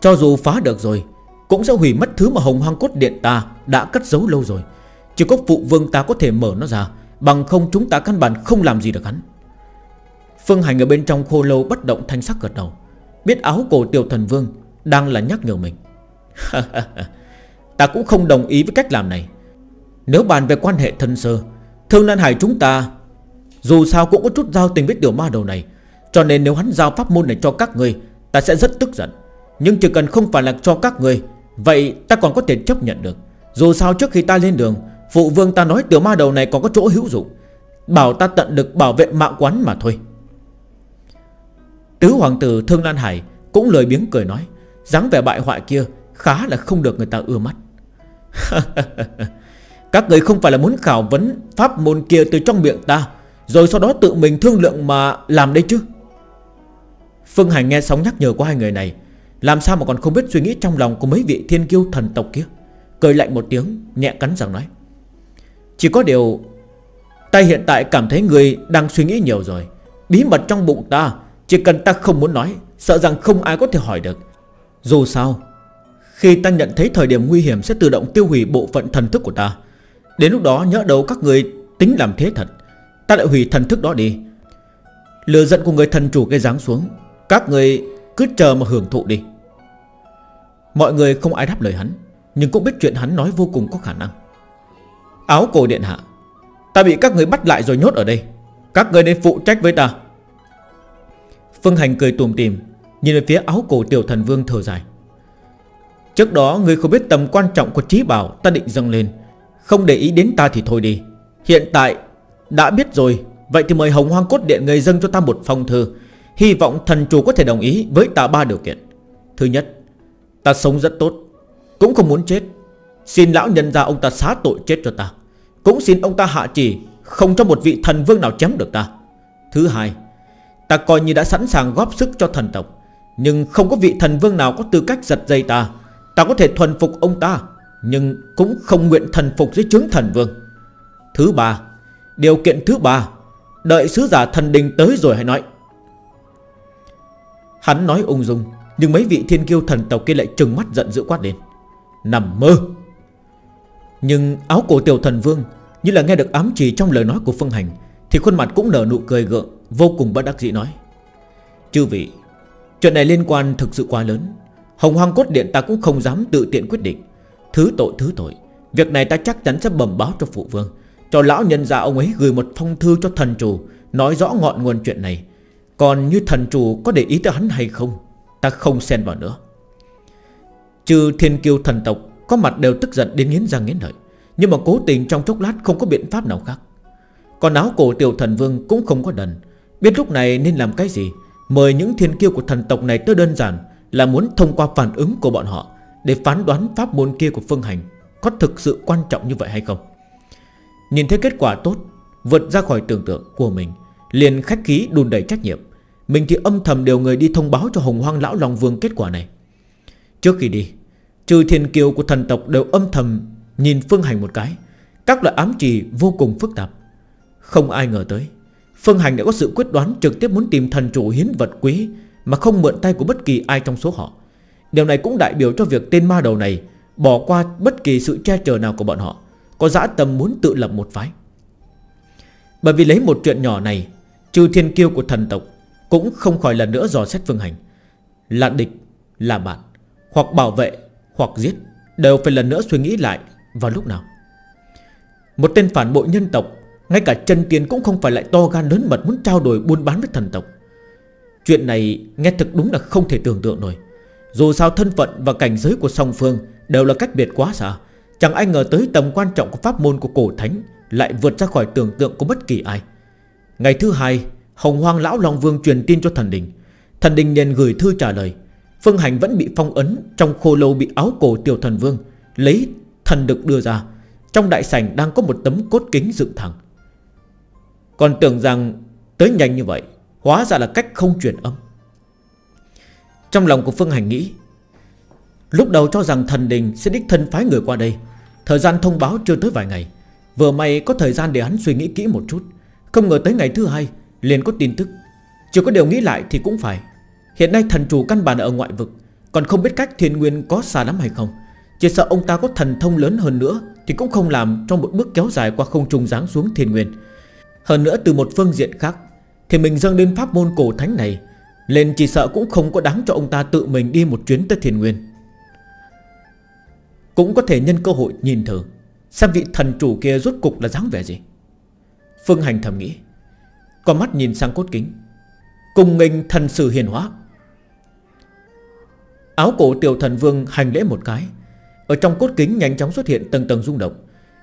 Cho dù phá được rồi, cũng sẽ hủy mất thứ mà Hồng Hoang Cốt Điện ta đã cất giấu lâu rồi. Chỉ có phụ vương ta có thể mở nó ra, bằng không chúng ta căn bản không làm gì được hắn. Phương Hành ở bên trong khô lâu bất động thanh sắc gật đầu, biết áo cổ tiểu thần vương đang là nhắc nhở mình. Ta cũng không đồng ý với cách làm này. Nếu bàn về quan hệ thân sơ, Thương Lan Hải chúng ta dù sao cũng có chút giao tình với tiểu ma đầu này, cho nên nếu hắn giao pháp môn này cho các người, ta sẽ rất tức giận. Nhưng chỉ cần không phải là cho các người, vậy ta còn có thể chấp nhận được. Dù sao trước khi ta lên đường, phụ vương ta nói tiểu ma đầu này còn có chỗ hữu dụng, bảo ta tận lực bảo vệ mạng quán mà thôi. Tứ hoàng tử Thương Lan Hải cũng lời biếng cười nói, dáng vẻ bại hoại kia khá là không được người ta ưa mắt. Các người không phải là muốn khảo vấn pháp môn kia từ trong miệng ta, rồi sau đó tự mình thương lượng mà làm đây chứ? Phương Hành nghe sóng nhắc nhở của hai người này, làm sao mà còn không biết suy nghĩ trong lòng của mấy vị thiên kiêu thần tộc kia. Cười lạnh một tiếng, nhẹ cắn răng nói: chỉ có điều ta hiện tại cảm thấy người đang suy nghĩ nhiều rồi. Bí mật trong bụng ta, chỉ cần ta không muốn nói, sợ rằng không ai có thể hỏi được. Dù sao, khi ta nhận thấy thời điểm nguy hiểm sẽ tự động tiêu hủy bộ phận thần thức của ta. Đến lúc đó nhỡ đầu các người tính làm thế thật, ta lại hủy thần thức đó đi. Lửa giận của người thần chủ gây giáng xuống, các người cứ chờ mà hưởng thụ đi. Mọi người không ai đáp lời hắn, nhưng cũng biết chuyện hắn nói vô cùng có khả năng. Áo cổ điện hạ, ta bị các người bắt lại rồi nhốt ở đây, các người nên phụ trách với ta. Phương Hành cười tủm tỉm, nhìn về phía áo cổ tiểu thần vương thở dài. Trước đó người không biết tầm quan trọng của trí bảo ta định dâng lên, không để ý đến ta thì thôi đi. Hiện tại đã biết rồi, vậy thì mời Hồng Hoang Cốt Điện người dâng cho ta một phong thư, hy vọng thần chủ có thể đồng ý với ta ba điều kiện. Thứ nhất, ta sống rất tốt, cũng không muốn chết, xin lão nhân gia ông ta xá tội chết cho ta, cũng xin ông ta hạ chỉ không cho một vị thần vương nào chém được ta. Thứ hai, ta coi như đã sẵn sàng góp sức cho thần tộc, nhưng không có vị thần vương nào có tư cách giật dây ta. Ta có thể thuần phục ông ta, nhưng cũng không nguyện thần phục dưới trướng thần vương. Thứ ba, điều kiện thứ ba, đợi sứ giả thần đình tới rồi hãy nói. Hắn nói ung dung, nhưng mấy vị thiên kiêu thần tộc kia lại trừng mắt giận dữ quát lên: nằm mơ! Nhưng áo cổ tiểu thần vương như là nghe được ám chỉ trong lời nói của Phương Hành, thì khuôn mặt cũng nở nụ cười gượng, vô cùng bất đắc dĩ nói: chư vị, chuyện này liên quan thực sự quá lớn, Hồng Hoang Cốt Điện ta cũng không dám tự tiện quyết định. Thứ tội thứ tội, việc này ta chắc chắn sẽ bẩm báo cho phụ vương, cho lão nhân gia ông ấy gửi một phong thư cho thần chủ, nói rõ ngọn nguồn chuyện này. Còn như thần chủ có để ý tới hắn hay không, ta không xen vào nữa. Trừ thiên kiêu thần tộc có mặt đều tức giận đến nghiến răng nghiến lợi, nhưng mà cố tình trong chốc lát không có biện pháp nào khác. Còn áo cổ tiểu thần vương cũng không có đần, biết lúc này nên làm cái gì. Mời những thiên kiêu của thần tộc này tới đơn giản là muốn thông qua phản ứng của bọn họ để phán đoán pháp môn kia của Phương Hành có thực sự quan trọng như vậy hay không. Nhìn thấy kết quả tốt vượt ra khỏi tưởng tượng của mình, liền khách khí đùn đẩy trách nhiệm. Mình thì âm thầm điều người đi thông báo cho Hồng Hoang lão long vương kết quả này. Trước khi đi, trừ thiên kiêu của thần tộc đều âm thầm nhìn Phương Hành một cái, các loại ám chỉ vô cùng phức tạp. Không ai ngờ tới Phương Hành đã có sự quyết đoán trực tiếp muốn tìm thần chủ hiến vật quý mà không mượn tay của bất kỳ ai trong số họ. Điều này cũng đại biểu cho việc tên ma đầu này bỏ qua bất kỳ sự che chở nào của bọn họ, có dã tâm muốn tự lập một phái. Bởi vì lấy một chuyện nhỏ này, trừ thiên kiêu của thần tộc cũng không khỏi lần nữa dò xét Phương Hành. Là địch, là bạn, hoặc bảo vệ, hoặc giết, đều phải lần nữa suy nghĩ lại vào lúc nào. Một tên phản bội nhân tộc, ngay cả chân tiên cũng không phải lại to gan lớn mật muốn trao đổi buôn bán với thần tộc. Chuyện này nghe thực đúng là không thể tưởng tượng nổi. Dù sao thân phận và cảnh giới của song phương đều là cách biệt quá xa, chẳng ai ngờ tới tầm quan trọng của pháp môn của cổ thánh lại vượt ra khỏi tưởng tượng của bất kỳ ai. Ngày thứ hai, Hồng Hoang lão long vương truyền tin cho thần đình, thần đình liền gửi thư trả lời. Phương Hành vẫn bị phong ấn trong khô lâu bị áo cổ tiểu thần vương lấy thần được đưa ra. Trong đại sảnh đang có một tấm cốt kính dựng thẳng. Còn tưởng rằng tới nhanh như vậy, hóa ra là cách không truyền âm. Trong lòng của Phương Hành nghĩ, lúc đầu cho rằng thần đình sẽ đích thân phái người qua đây, thời gian thông báo chưa tới vài ngày, vừa may có thời gian để hắn suy nghĩ kỹ một chút. Không ngờ tới ngày thứ hai liền có tin tức. Chưa có điều nghĩ lại thì cũng phải, hiện nay thần chủ căn bản ở ngoại vực, còn không biết cách thiên nguyên có xa lắm hay không. Chỉ sợ ông ta có thần thông lớn hơn nữa thì cũng không làm trong một bước kéo dài qua không trung giáng xuống thiên nguyên. Hơn nữa từ một phương diện khác thì mình dâng đến pháp môn cổ thánh này lên, chỉ sợ cũng không có đáng cho ông ta tự mình đi một chuyến tới thiên nguyên. Cũng có thể nhân cơ hội nhìn thử xem vị thần chủ kia rốt cục là dáng vẻ gì, Phương Hành thầm nghĩ. Con mắt nhìn sang cốt kính, cùng nghênh thần sử hiền hóa. Áo cổ tiểu thần vương hành lễ một cái. Ở trong cốt kính nhanh chóng xuất hiện tầng tầng rung động.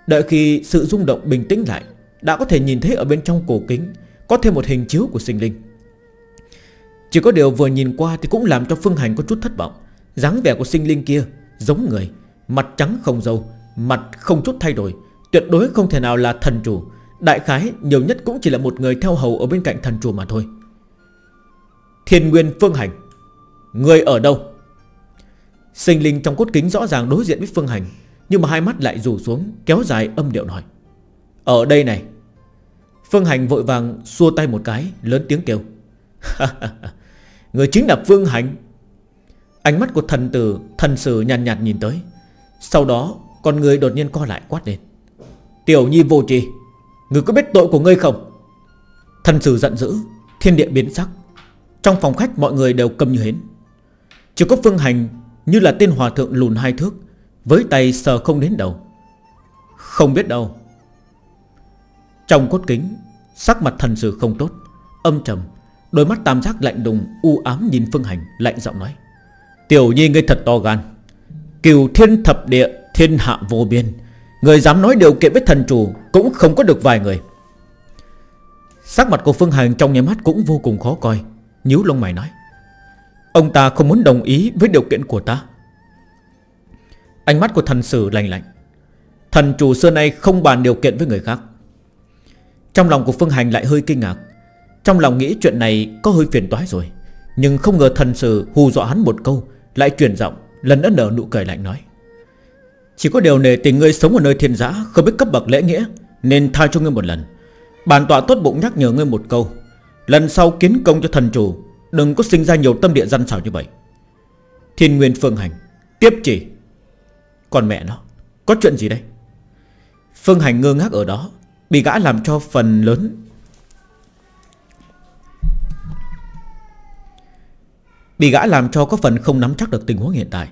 Đợi khi sự rung động bình tĩnh lại, đã có thể nhìn thấy ở bên trong cổ kính có thêm một hình chiếu của sinh linh. Chỉ có điều vừa nhìn qua thì cũng làm cho Phương Hành có chút thất vọng. Dáng vẻ của sinh linh kia giống người, mặt trắng không râu, mặt không chút thay đổi, tuyệt đối không thể nào là thần chủ. Đại khái nhiều nhất cũng chỉ là một người theo hầu ở bên cạnh thần chủ mà thôi. Thiên nguyên Phương Hành, người ở đâu? Sinh linh trong cốt kính rõ ràng đối diện với Phương Hành, nhưng mà hai mắt lại rủ xuống, kéo dài âm điệu nói: "Ở đây này." Phương Hành vội vàng xua tay một cái, lớn tiếng kêu: "Người chính là Phương Hành." Ánh mắt của thần tử thần sử nhàn nhạt, nhạt nhìn tới, sau đó con người đột nhiên co lại quát lên: "Tiểu nhi vô tri, ngươi có biết tội của ngươi không?" Thần sử giận dữ, thiên địa biến sắc. Trong phòng khách mọi người đều câm như hến, chỉ có Phương Hành như là tên hòa thượng lùn hai thước, với tay sờ không đến đầu. "Không biết đâu." Trong cốt kính, sắc mặt thần sử không tốt, âm trầm, đôi mắt tam giác lạnh đùng u ám nhìn Phương Hành, lạnh giọng nói: "Tiểu nhi ngươi thật to gan, cửu thiên thập địa, thiên hạ vô biên, người dám nói điều kiện với thần chủ cũng không có được vài người." Sắc mặt của Phương Hành trong nháy mắt cũng vô cùng khó coi, nhíu lông mày nói: "Ông ta không muốn đồng ý với điều kiện của ta." Ánh mắt của thần sử lạnh lạnh: "Thần chủ xưa nay không bàn điều kiện với người khác." Trong lòng của Phương Hành lại hơi kinh ngạc, trong lòng nghĩ chuyện này có hơi phiền toái rồi, nhưng không ngờ thần sử hù dọa hắn một câu, lại chuyển giọng, lần nữa nở nụ cười lạnh nói: "Chỉ có điều nể tình ngươi sống ở nơi thiên giã, không biết cấp bậc lễ nghĩa, nên tha cho ngươi một lần. Bản tọa tốt bụng nhắc nhở ngươi một câu, lần sau kiến công cho thần chủ, đừng có sinh ra nhiều tâm địa răn xảo như vậy." Thiên Nguyên Phương Hành tiếp chỉ: "Còn mẹ nó, có chuyện gì đây?" Phương Hành ngơ ngác ở đó, bị gã làm cho phần lớn Bị gã làm cho có phần không nắm chắc được tình huống hiện tại.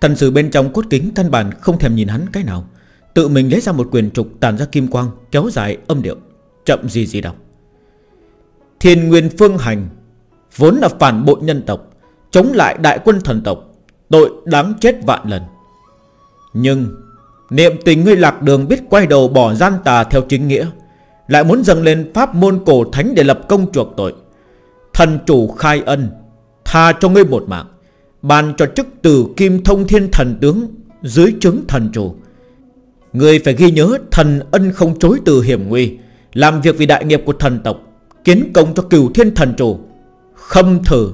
Thần sử bên trong cốt kính căn bản không thèm nhìn hắn cái nào, tự mình lấy ra một quyển trục tàn ra kim quang, kéo dài âm điệu, chậm gì gì đọc: "Thiên Nguyên Phương Hành vốn là phản bội nhân tộc, chống lại đại quân thần tộc, tội đáng chết vạn lần. Nhưng niệm tình ngươi lạc đường, biết quay đầu bỏ gian tà theo chính nghĩa, lại muốn dâng lên pháp môn cổ thánh để lập công chuộc tội. Thần chủ khai ân, tha cho ngươi một mạng, ban cho chức từ kim thông thiên thần tướng dưới trướng thần chủ. Ngươi phải ghi nhớ thần ân không chối từ hiểm nguy, làm việc vì đại nghiệp của thần tộc, kiến công cho cửu thiên thần chủ, khâm thử."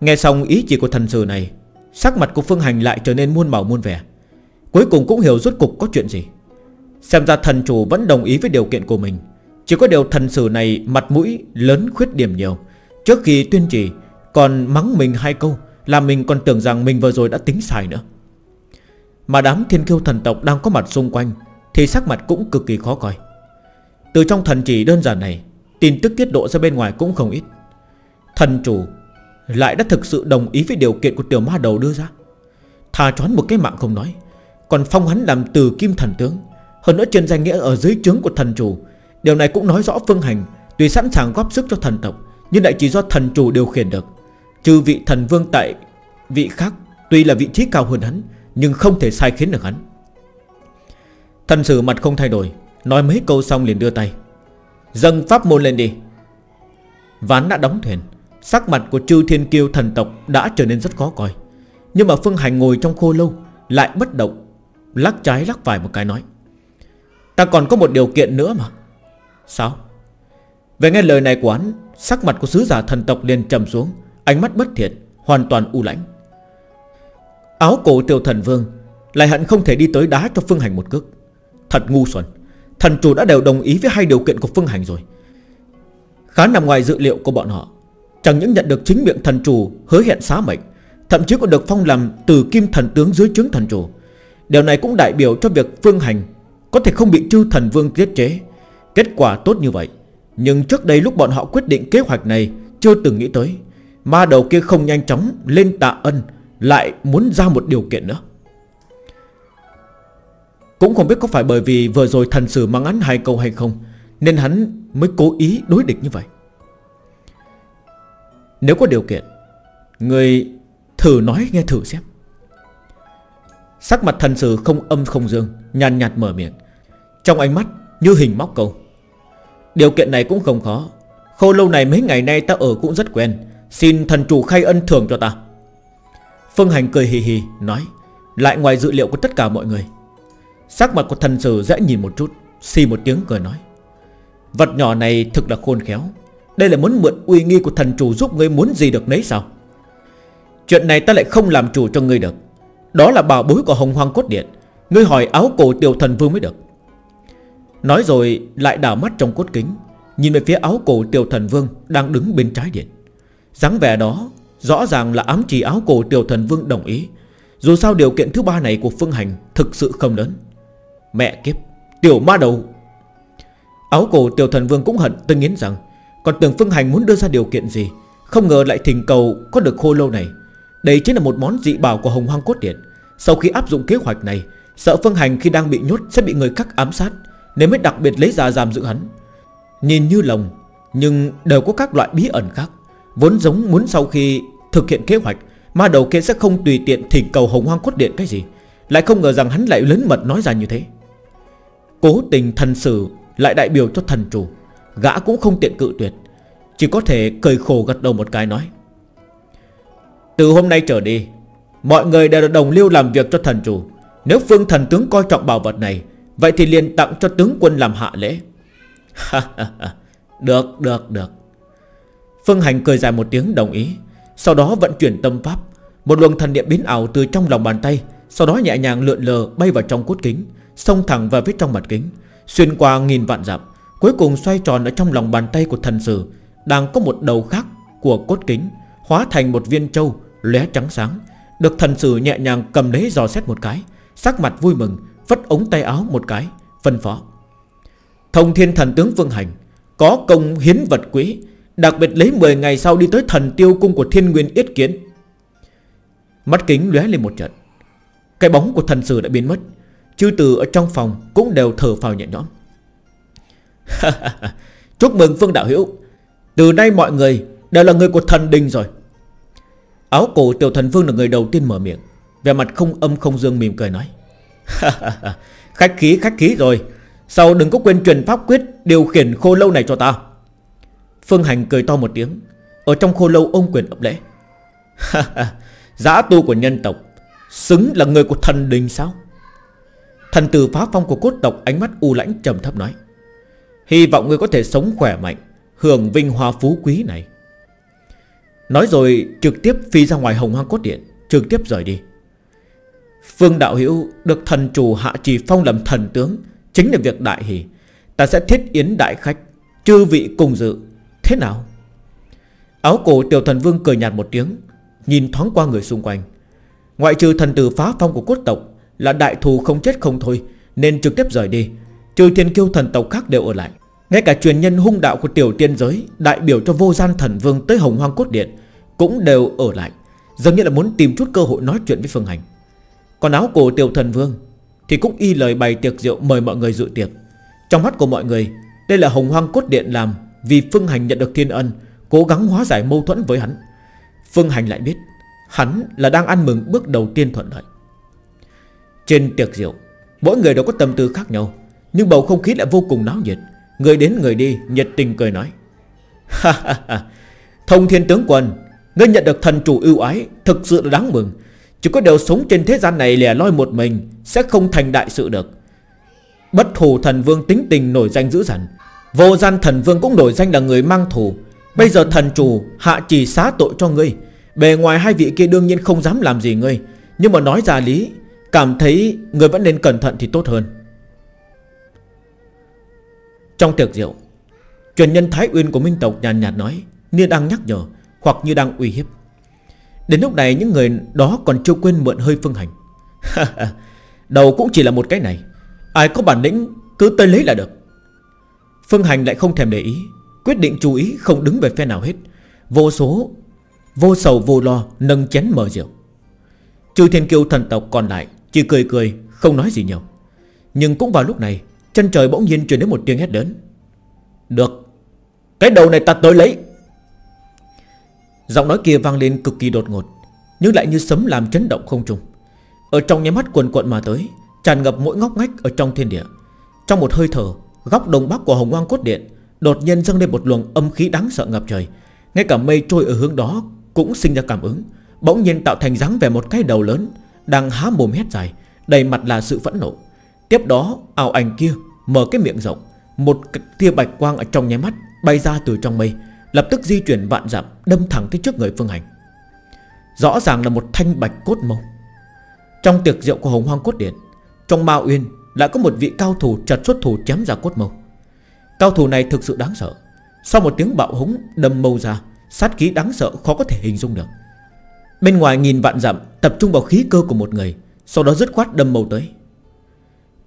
Nghe xong ý chỉ của thần sử này, sắc mặt của Phương Hành lại trở nên muôn màu muôn vẻ, cuối cùng cũng hiểu rốt cục có chuyện gì. Xem ra thần chủ vẫn đồng ý với điều kiện của mình, chỉ có điều thần sử này mặt mũi lớn khuyết điểm nhiều, trước khi tuyên trì còn mắng mình hai câu, làm mình còn tưởng rằng mình vừa rồi đã tính sai nữa. Mà đám thiên kiêu thần tộc đang có mặt xung quanh thì sắc mặt cũng cực kỳ khó coi. Từ trong thần chỉ đơn giản này, tin tức tiết lộ ra bên ngoài cũng không ít. Thần chủ lại đã thực sự đồng ý với điều kiện của tiểu ma đầu đưa ra, tha cho hắn một cái mạng không nói, còn phong hắn làm từ kim thần tướng, hơn nữa trên danh nghĩa ở dưới trướng của thần chủ. Điều này cũng nói rõ Phương Hành tuy sẵn sàng góp sức cho thần tộc, nhưng lại chỉ do thần chủ điều khiển được, trừ vị thần vương tại vị khác tuy là vị trí cao hơn hắn, nhưng không thể sai khiến được hắn. Thần sử mặt không thay đổi, nói mấy câu xong liền đưa tay dâng pháp môn lên đi. Ván đã đóng thuyền, sắc mặt của chư thiên kiêu thần tộc đã trở nên rất khó coi, nhưng mà Phương Hành ngồi trong khô lâu lại bất động, lắc trái lắc phải một cái nói: "Ta còn có một điều kiện nữa mà." "Sao?" Về nghe lời này của hắn, sắc mặt của sứ giả thần tộc liền trầm xuống, ánh mắt bất thiện, hoàn toàn u lãnh. Áo cổ tiểu thần vương lại hận không thể đi tới đá cho Phương Hành một cước. Thật ngu xuẩn, thần chủ đã đều đồng ý với hai điều kiện của Phương Hành rồi, khá nằm ngoài dự liệu của bọn họ. Chẳng những nhận được chính miệng thần chủ hứa hẹn xá mệnh, thậm chí còn được phong làm từ kim thần tướng dưới trướng thần chủ. Điều này cũng đại biểu cho việc Phương Hành có thể không bị chư thần vương tiết chế. Kết quả tốt như vậy, nhưng trước đây lúc bọn họ quyết định kế hoạch này chưa từng nghĩ tới, ma đầu kia không nhanh chóng lên tạ ân, lại muốn ra một điều kiện nữa. Cũng không biết có phải bởi vì vừa rồi thần sử mang án hai câu hay không, nên hắn mới cố ý đối địch như vậy. "Nếu có điều kiện, người thử nói nghe thử xem." Sắc mặt thần sử không âm không dương, nhàn nhạt mở miệng, trong ánh mắt như hình móc câu: "Điều kiện này cũng không khó, khô lâu này mấy ngày nay ta ở cũng rất quen, xin thần chủ khai ân thưởng cho ta." Phương Hành cười hì hì nói, lại ngoài dự liệu của tất cả mọi người. Sắc mặt của thần sử dễ nhìn một chút, xì một tiếng cười nói: "Vật nhỏ này thực là khôn khéo, đây là muốn mượn uy nghi của thần chủ giúp ngươi muốn gì được nấy sao?" chuyện này ta lại không làm chủ cho ngươi được. Đó là bảo bối của Hồng Hoang Cốt Điện, ngươi hỏi áo cổ Tiểu Thần Vương mới được. Nói rồi lại đảo mắt trong cốt kính, nhìn về phía áo cổ Tiểu Thần Vương đang đứng bên trái điện. Dáng vẻ đó rõ ràng là ám chỉ áo cổ Tiểu Thần Vương đồng ý. Dù sao điều kiện thứ ba này của Phương Hành thực sự không lớn. Mẹ kiếp, tiểu ma đầu! Áo cổ Tiểu Thần Vương cũng hận tới nghiến rằng, còn tưởng Phương Hành muốn đưa ra điều kiện gì, không ngờ lại thỉnh cầu có được khô lâu này. Đây chính là một món dị bảo của Hồng Hoang Cốt Điện. Sau khi áp dụng kế hoạch này, sợ Phương Hành khi đang bị nhốt sẽ bị người khác ám sát, nên mới đặc biệt lấy ra giam giữ hắn. Nhìn như lồng, nhưng đều có các loại bí ẩn khác. Vốn giống muốn sau khi thực hiện kế hoạch, ma đầu kia sẽ không tùy tiện thỉnh cầu Hồng Hoang Cốt Điện cái gì, lại không ngờ rằng hắn lại lớn mật nói ra như thế. Cố tình thần sử lại đại biểu cho thần chủ, gã cũng không tiện cự tuyệt, chỉ có thể cười khổ gật đầu một cái nói: từ hôm nay trở đi, mọi người đều đồng liêu làm việc cho thần chủ. Nếu Phương thần tướng coi trọng bảo vật này, vậy thì liền tặng cho tướng quân làm hạ lễ. Được, được, được. Phương Hành cười dài một tiếng đồng ý. Sau đó vận chuyển tâm pháp, một luồng thần niệm biến ảo từ trong lòng bàn tay, sau đó nhẹ nhàng lượn lờ bay vào trong cốt kính, xông thẳng vào phía trong mặt kính, xuyên qua nghìn vạn dặm, cuối cùng xoay tròn ở trong lòng bàn tay của thần sử. Đang có một đầu khác của cốt kính hóa thành một viên châu lóe trắng sáng, được thần sử nhẹ nhàng cầm lấy dò xét một cái, sắc mặt vui mừng, phất ống tay áo một cái, phân phó: Thông Thiên thần tướng Phương Hành có công hiến vật quý, đặc biệt lấy mười ngày sau đi tới Thần Tiêu Cung của Thiên Nguyên yết kiến. Mắt kính lóe lên một trận, cái bóng của thần sử đã biến mất. Chư tử ở trong phòng cũng đều thở phào nhẹ nhõm. Chúc mừng Phương đạo hữu, từ nay mọi người đều là người của Thần Đình rồi. Áo cổ Tiểu Thần Vương là người đầu tiên mở miệng, vẻ mặt không âm không dương mỉm cười nói: Khách khí khách khí rồi, sau đừng có quên truyền pháp quyết điều khiển khô lâu này cho ta. Phương Hành cười to một tiếng, ở trong khô lâu ôm quyền ập lễ. Dã tu của nhân tộc, xứng là người của Thần Đình sao? Thần tử phá phong của cốt tộc ánh mắt u lãnh trầm thấp nói: Hy vọng người có thể sống khỏe mạnh, hưởng vinh hoa phú quý này. Nói rồi trực tiếp phi ra ngoài Hồng Hoang Cốt Điện, trực tiếp rời đi. Phương đạo hữu được thần chủ hạ chỉ phong làm thần tướng, chính là việc đại hỷ. Ta sẽ thiết yến đại khách, chư vị cùng dự, thế nào? Áo cổ Tiểu Thần Vương cười nhạt một tiếng, nhìn thoáng qua người xung quanh. Ngoại trừ thần tử phá phong của cốt tộc là đại thù không chết không thôi, nên trực tiếp rời đi. Trừ thiên kiêu thần tộc khác đều ở lại. Ngay cả truyền nhân hung đạo của Tiểu Tiên Giới, đại biểu cho Vô Gian Thần Vương tới Hồng Hoang Cốt Điện, cũng đều ở lại, dường như là muốn tìm chút cơ hội nói chuyện với Phương Hành. Còn áo cổ Tiểu Thần Vương thì cũng y lời bày tiệc rượu mời mọi người dự tiệc. Trong mắt của mọi người, đây là Hồng Hoang Cốt Điện làm vì Phương Hành nhận được thiên ân, cố gắng hóa giải mâu thuẫn với hắn. Phương Hành lại biết hắn là đang ăn mừng bước đầu tiên thuận lợi. Trên tiệc rượu, mỗi người đều có tâm tư khác nhau, nhưng bầu không khí lại vô cùng náo nhiệt. Người đến người đi nhiệt tình cười nói: Thông Thiên tướng quân, ngươi nhận được thần chủ ưu ái thực sự là đáng mừng. Chỉ có điều sống trên thế gian này lẻ loi một mình sẽ không thành đại sự được. Bất Hủ Thần Vương tính tình nổi danh dữ dằn, Vô Gian Thần Vương cũng nổi danh là người mang thù. Bây giờ thần chủ hạ chỉ xá tội cho ngươi, bề ngoài hai vị kia đương nhiên không dám làm gì ngươi, nhưng mà nói ra lý, cảm thấy ngươi vẫn nên cẩn thận thì tốt hơn. Trong tiệc rượu, truyền nhân Thái Uyên của Minh tộc nhàn nhạt nói, như đang nhắc nhở hoặc như đang uy hiếp. Đến lúc này những người đó còn chưa quên mượn hơi Phương Hành. Đầu cũng chỉ là một cái này, ai có bản lĩnh cứ tới lấy là được. Phương Hành lại không thèm để ý, quyết định chú ý không đứng về phe nào hết, vô số vô sầu vô lo nâng chén mời rượu. Trừ thiên kiêu thần tộc còn lại chỉ cười cười không nói gì nhiều. Nhưng cũng vào lúc này, chân trời bỗng nhiên truyền đến một tiếng hét lớn: Được, cái đầu này ta tới lấy. Giọng nói kia vang lên cực kỳ đột ngột, nhưng lại như sấm làm chấn động không trung. Ở trong nháy mắt cuồn cuộn mà tới, tràn ngập mỗi ngóc ngách ở trong thiên địa. Trong một hơi thở, góc đông bắc của Hồng Hoang Cốt Điện đột nhiên dâng lên một luồng âm khí đáng sợ ngập trời. Ngay cả mây trôi ở hướng đó cũng sinh ra cảm ứng, bỗng nhiên tạo thành dáng vẻ một cái đầu lớn đang há mồm hét dài, đầy mặt là sự phẫn nộ. Tiếp đó ảo ảnh kia mở cái miệng rộng, một tia bạch quang ở trong nháy mắt bay ra từ trong mây, lập tức di chuyển vạn dặm, đâm thẳng tới trước người Phương Hành. rõ ràng là một thanh bạch cốt màu. Trong tiệc rượu của Hồng Hoang Cốt Điện, trong Ma Uyên lại có một vị cao thủ chặt xuất thủ chém ra cốt màu. Cao thủ này thực sự đáng sợ. Sau một tiếng bạo hống đâm mâu ra, sát khí đáng sợ khó có thể hình dung được. Bên ngoài nghìn vạn dặm tập trung vào khí cơ của một người, sau đó dứt khoát đâm mâu tới.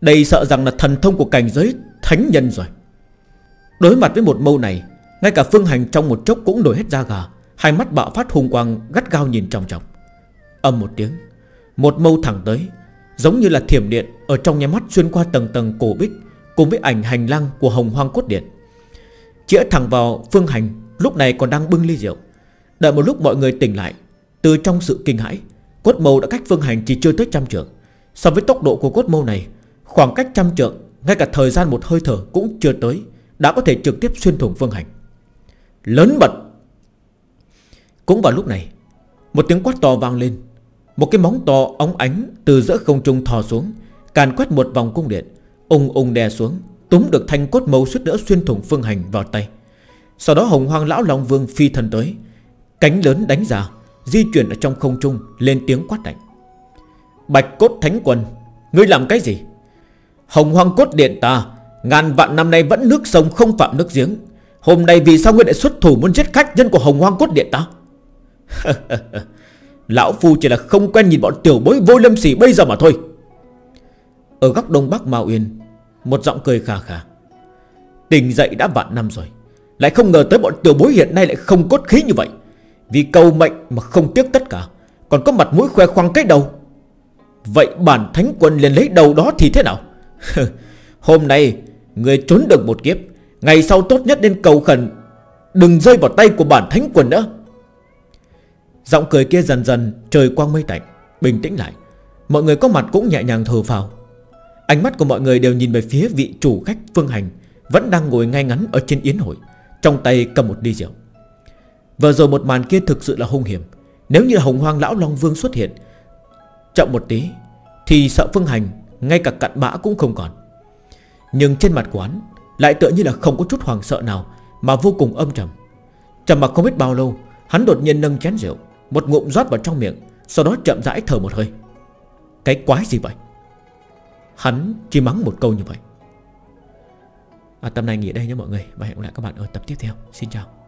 Đây sợ rằng là thần thông của cảnh giới thánh nhân rồi. Đối mặt với một mâu này, ngay cả Phương Hành trong một chốc cũng nổi hết da gà, hai mắt bạo phát hung quang gắt gao nhìn chòng chọc. Âm một tiếng, một mâu thẳng tới, giống như là thiểm điện, ở trong nháy mắt xuyên qua tầng tầng cổ bích cùng với ảnh hành lang của Hồng Hoang Cốt Điện, chĩa thẳng vào Phương Hành lúc này còn đang bưng ly rượu. Đợi một lúc mọi người tỉnh lại từ trong sự kinh hãi, cốt mâu đã cách Phương Hành chỉ chưa tới trăm trượng. So với tốc độ của cốt mâu này, khoảng cách trăm trượng, ngay cả thời gian một hơi thở cũng chưa tới, đã có thể trực tiếp xuyên thủng Phương Hành. Lớn bật. Cũng vào lúc này, một tiếng quát to vang lên, một cái móng to óng ánh từ giữa không trung thò xuống, càn quét một vòng cung điện, ung ung đè xuống, túm được thanh cốt mâu suýt nữa xuyên thủng Phương Hành vào tay. Sau đó Hồng Hoang lão long vương phi thần tới, cánh lớn đánh ra, di chuyển ở trong không trung, lên tiếng quát lạnh. Bạch cốt thánh quân, ngươi làm cái gì? Hồng Hoang Cốt Điện ta ngàn vạn năm nay vẫn nước sông không phạm nước giếng, hôm nay vì sao ngươi lại xuất thủ muốn giết khách nhân của Hồng Hoang Cốt Điện ta? Lão phu chỉ là không quen nhìn bọn tiểu bối vô lâm sỉ bây giờ mà thôi. Ở góc đông bắc Ma Uyên, một giọng cười khà khà. Tỉnh dậy đã vạn năm rồi, lại không ngờ tới bọn tiểu bối hiện nay lại không cốt khí như vậy, vì cầu mệnh mà không tiếc tất cả, còn có mặt mũi khoe khoang cái đầu. Vậy bản thánh quân liền lấy đầu đó thì thế nào? Hôm nay người trốn được một kiếp, ngày sau tốt nhất nên cầu khẩn đừng rơi vào tay của bản thánh quân nữa. Giọng cười kia dần dần trời quang mây tạnh, bình tĩnh lại. Mọi người có mặt cũng nhẹ nhàng thở phào. Ánh mắt của mọi người đều nhìn về phía vị chủ khách Phương Hành, vẫn đang ngồi ngay ngắn ở trên yến hội, trong tay cầm một ly rượu. Vừa rồi một màn kia thực sự là hung hiểm. Nếu như Hồng Hoang lão long vương xuất hiện chậm một tí thì sợ Phương Hành ngay cả cặn bã cũng không còn. Nhưng trên mặt quán lại tựa như là không có chút hoảng sợ nào, mà vô cùng âm trầm. Trầm mặc không biết bao lâu, hắn đột nhiên nâng chén rượu, một ngụm rót vào trong miệng, sau đó chậm rãi thở một hơi. Cái quái gì vậy? Hắn chỉ mắng một câu như vậy. À, tập này nghỉ đây nhé mọi người, và hẹn gặp lại các bạn ở tập tiếp theo. Xin chào.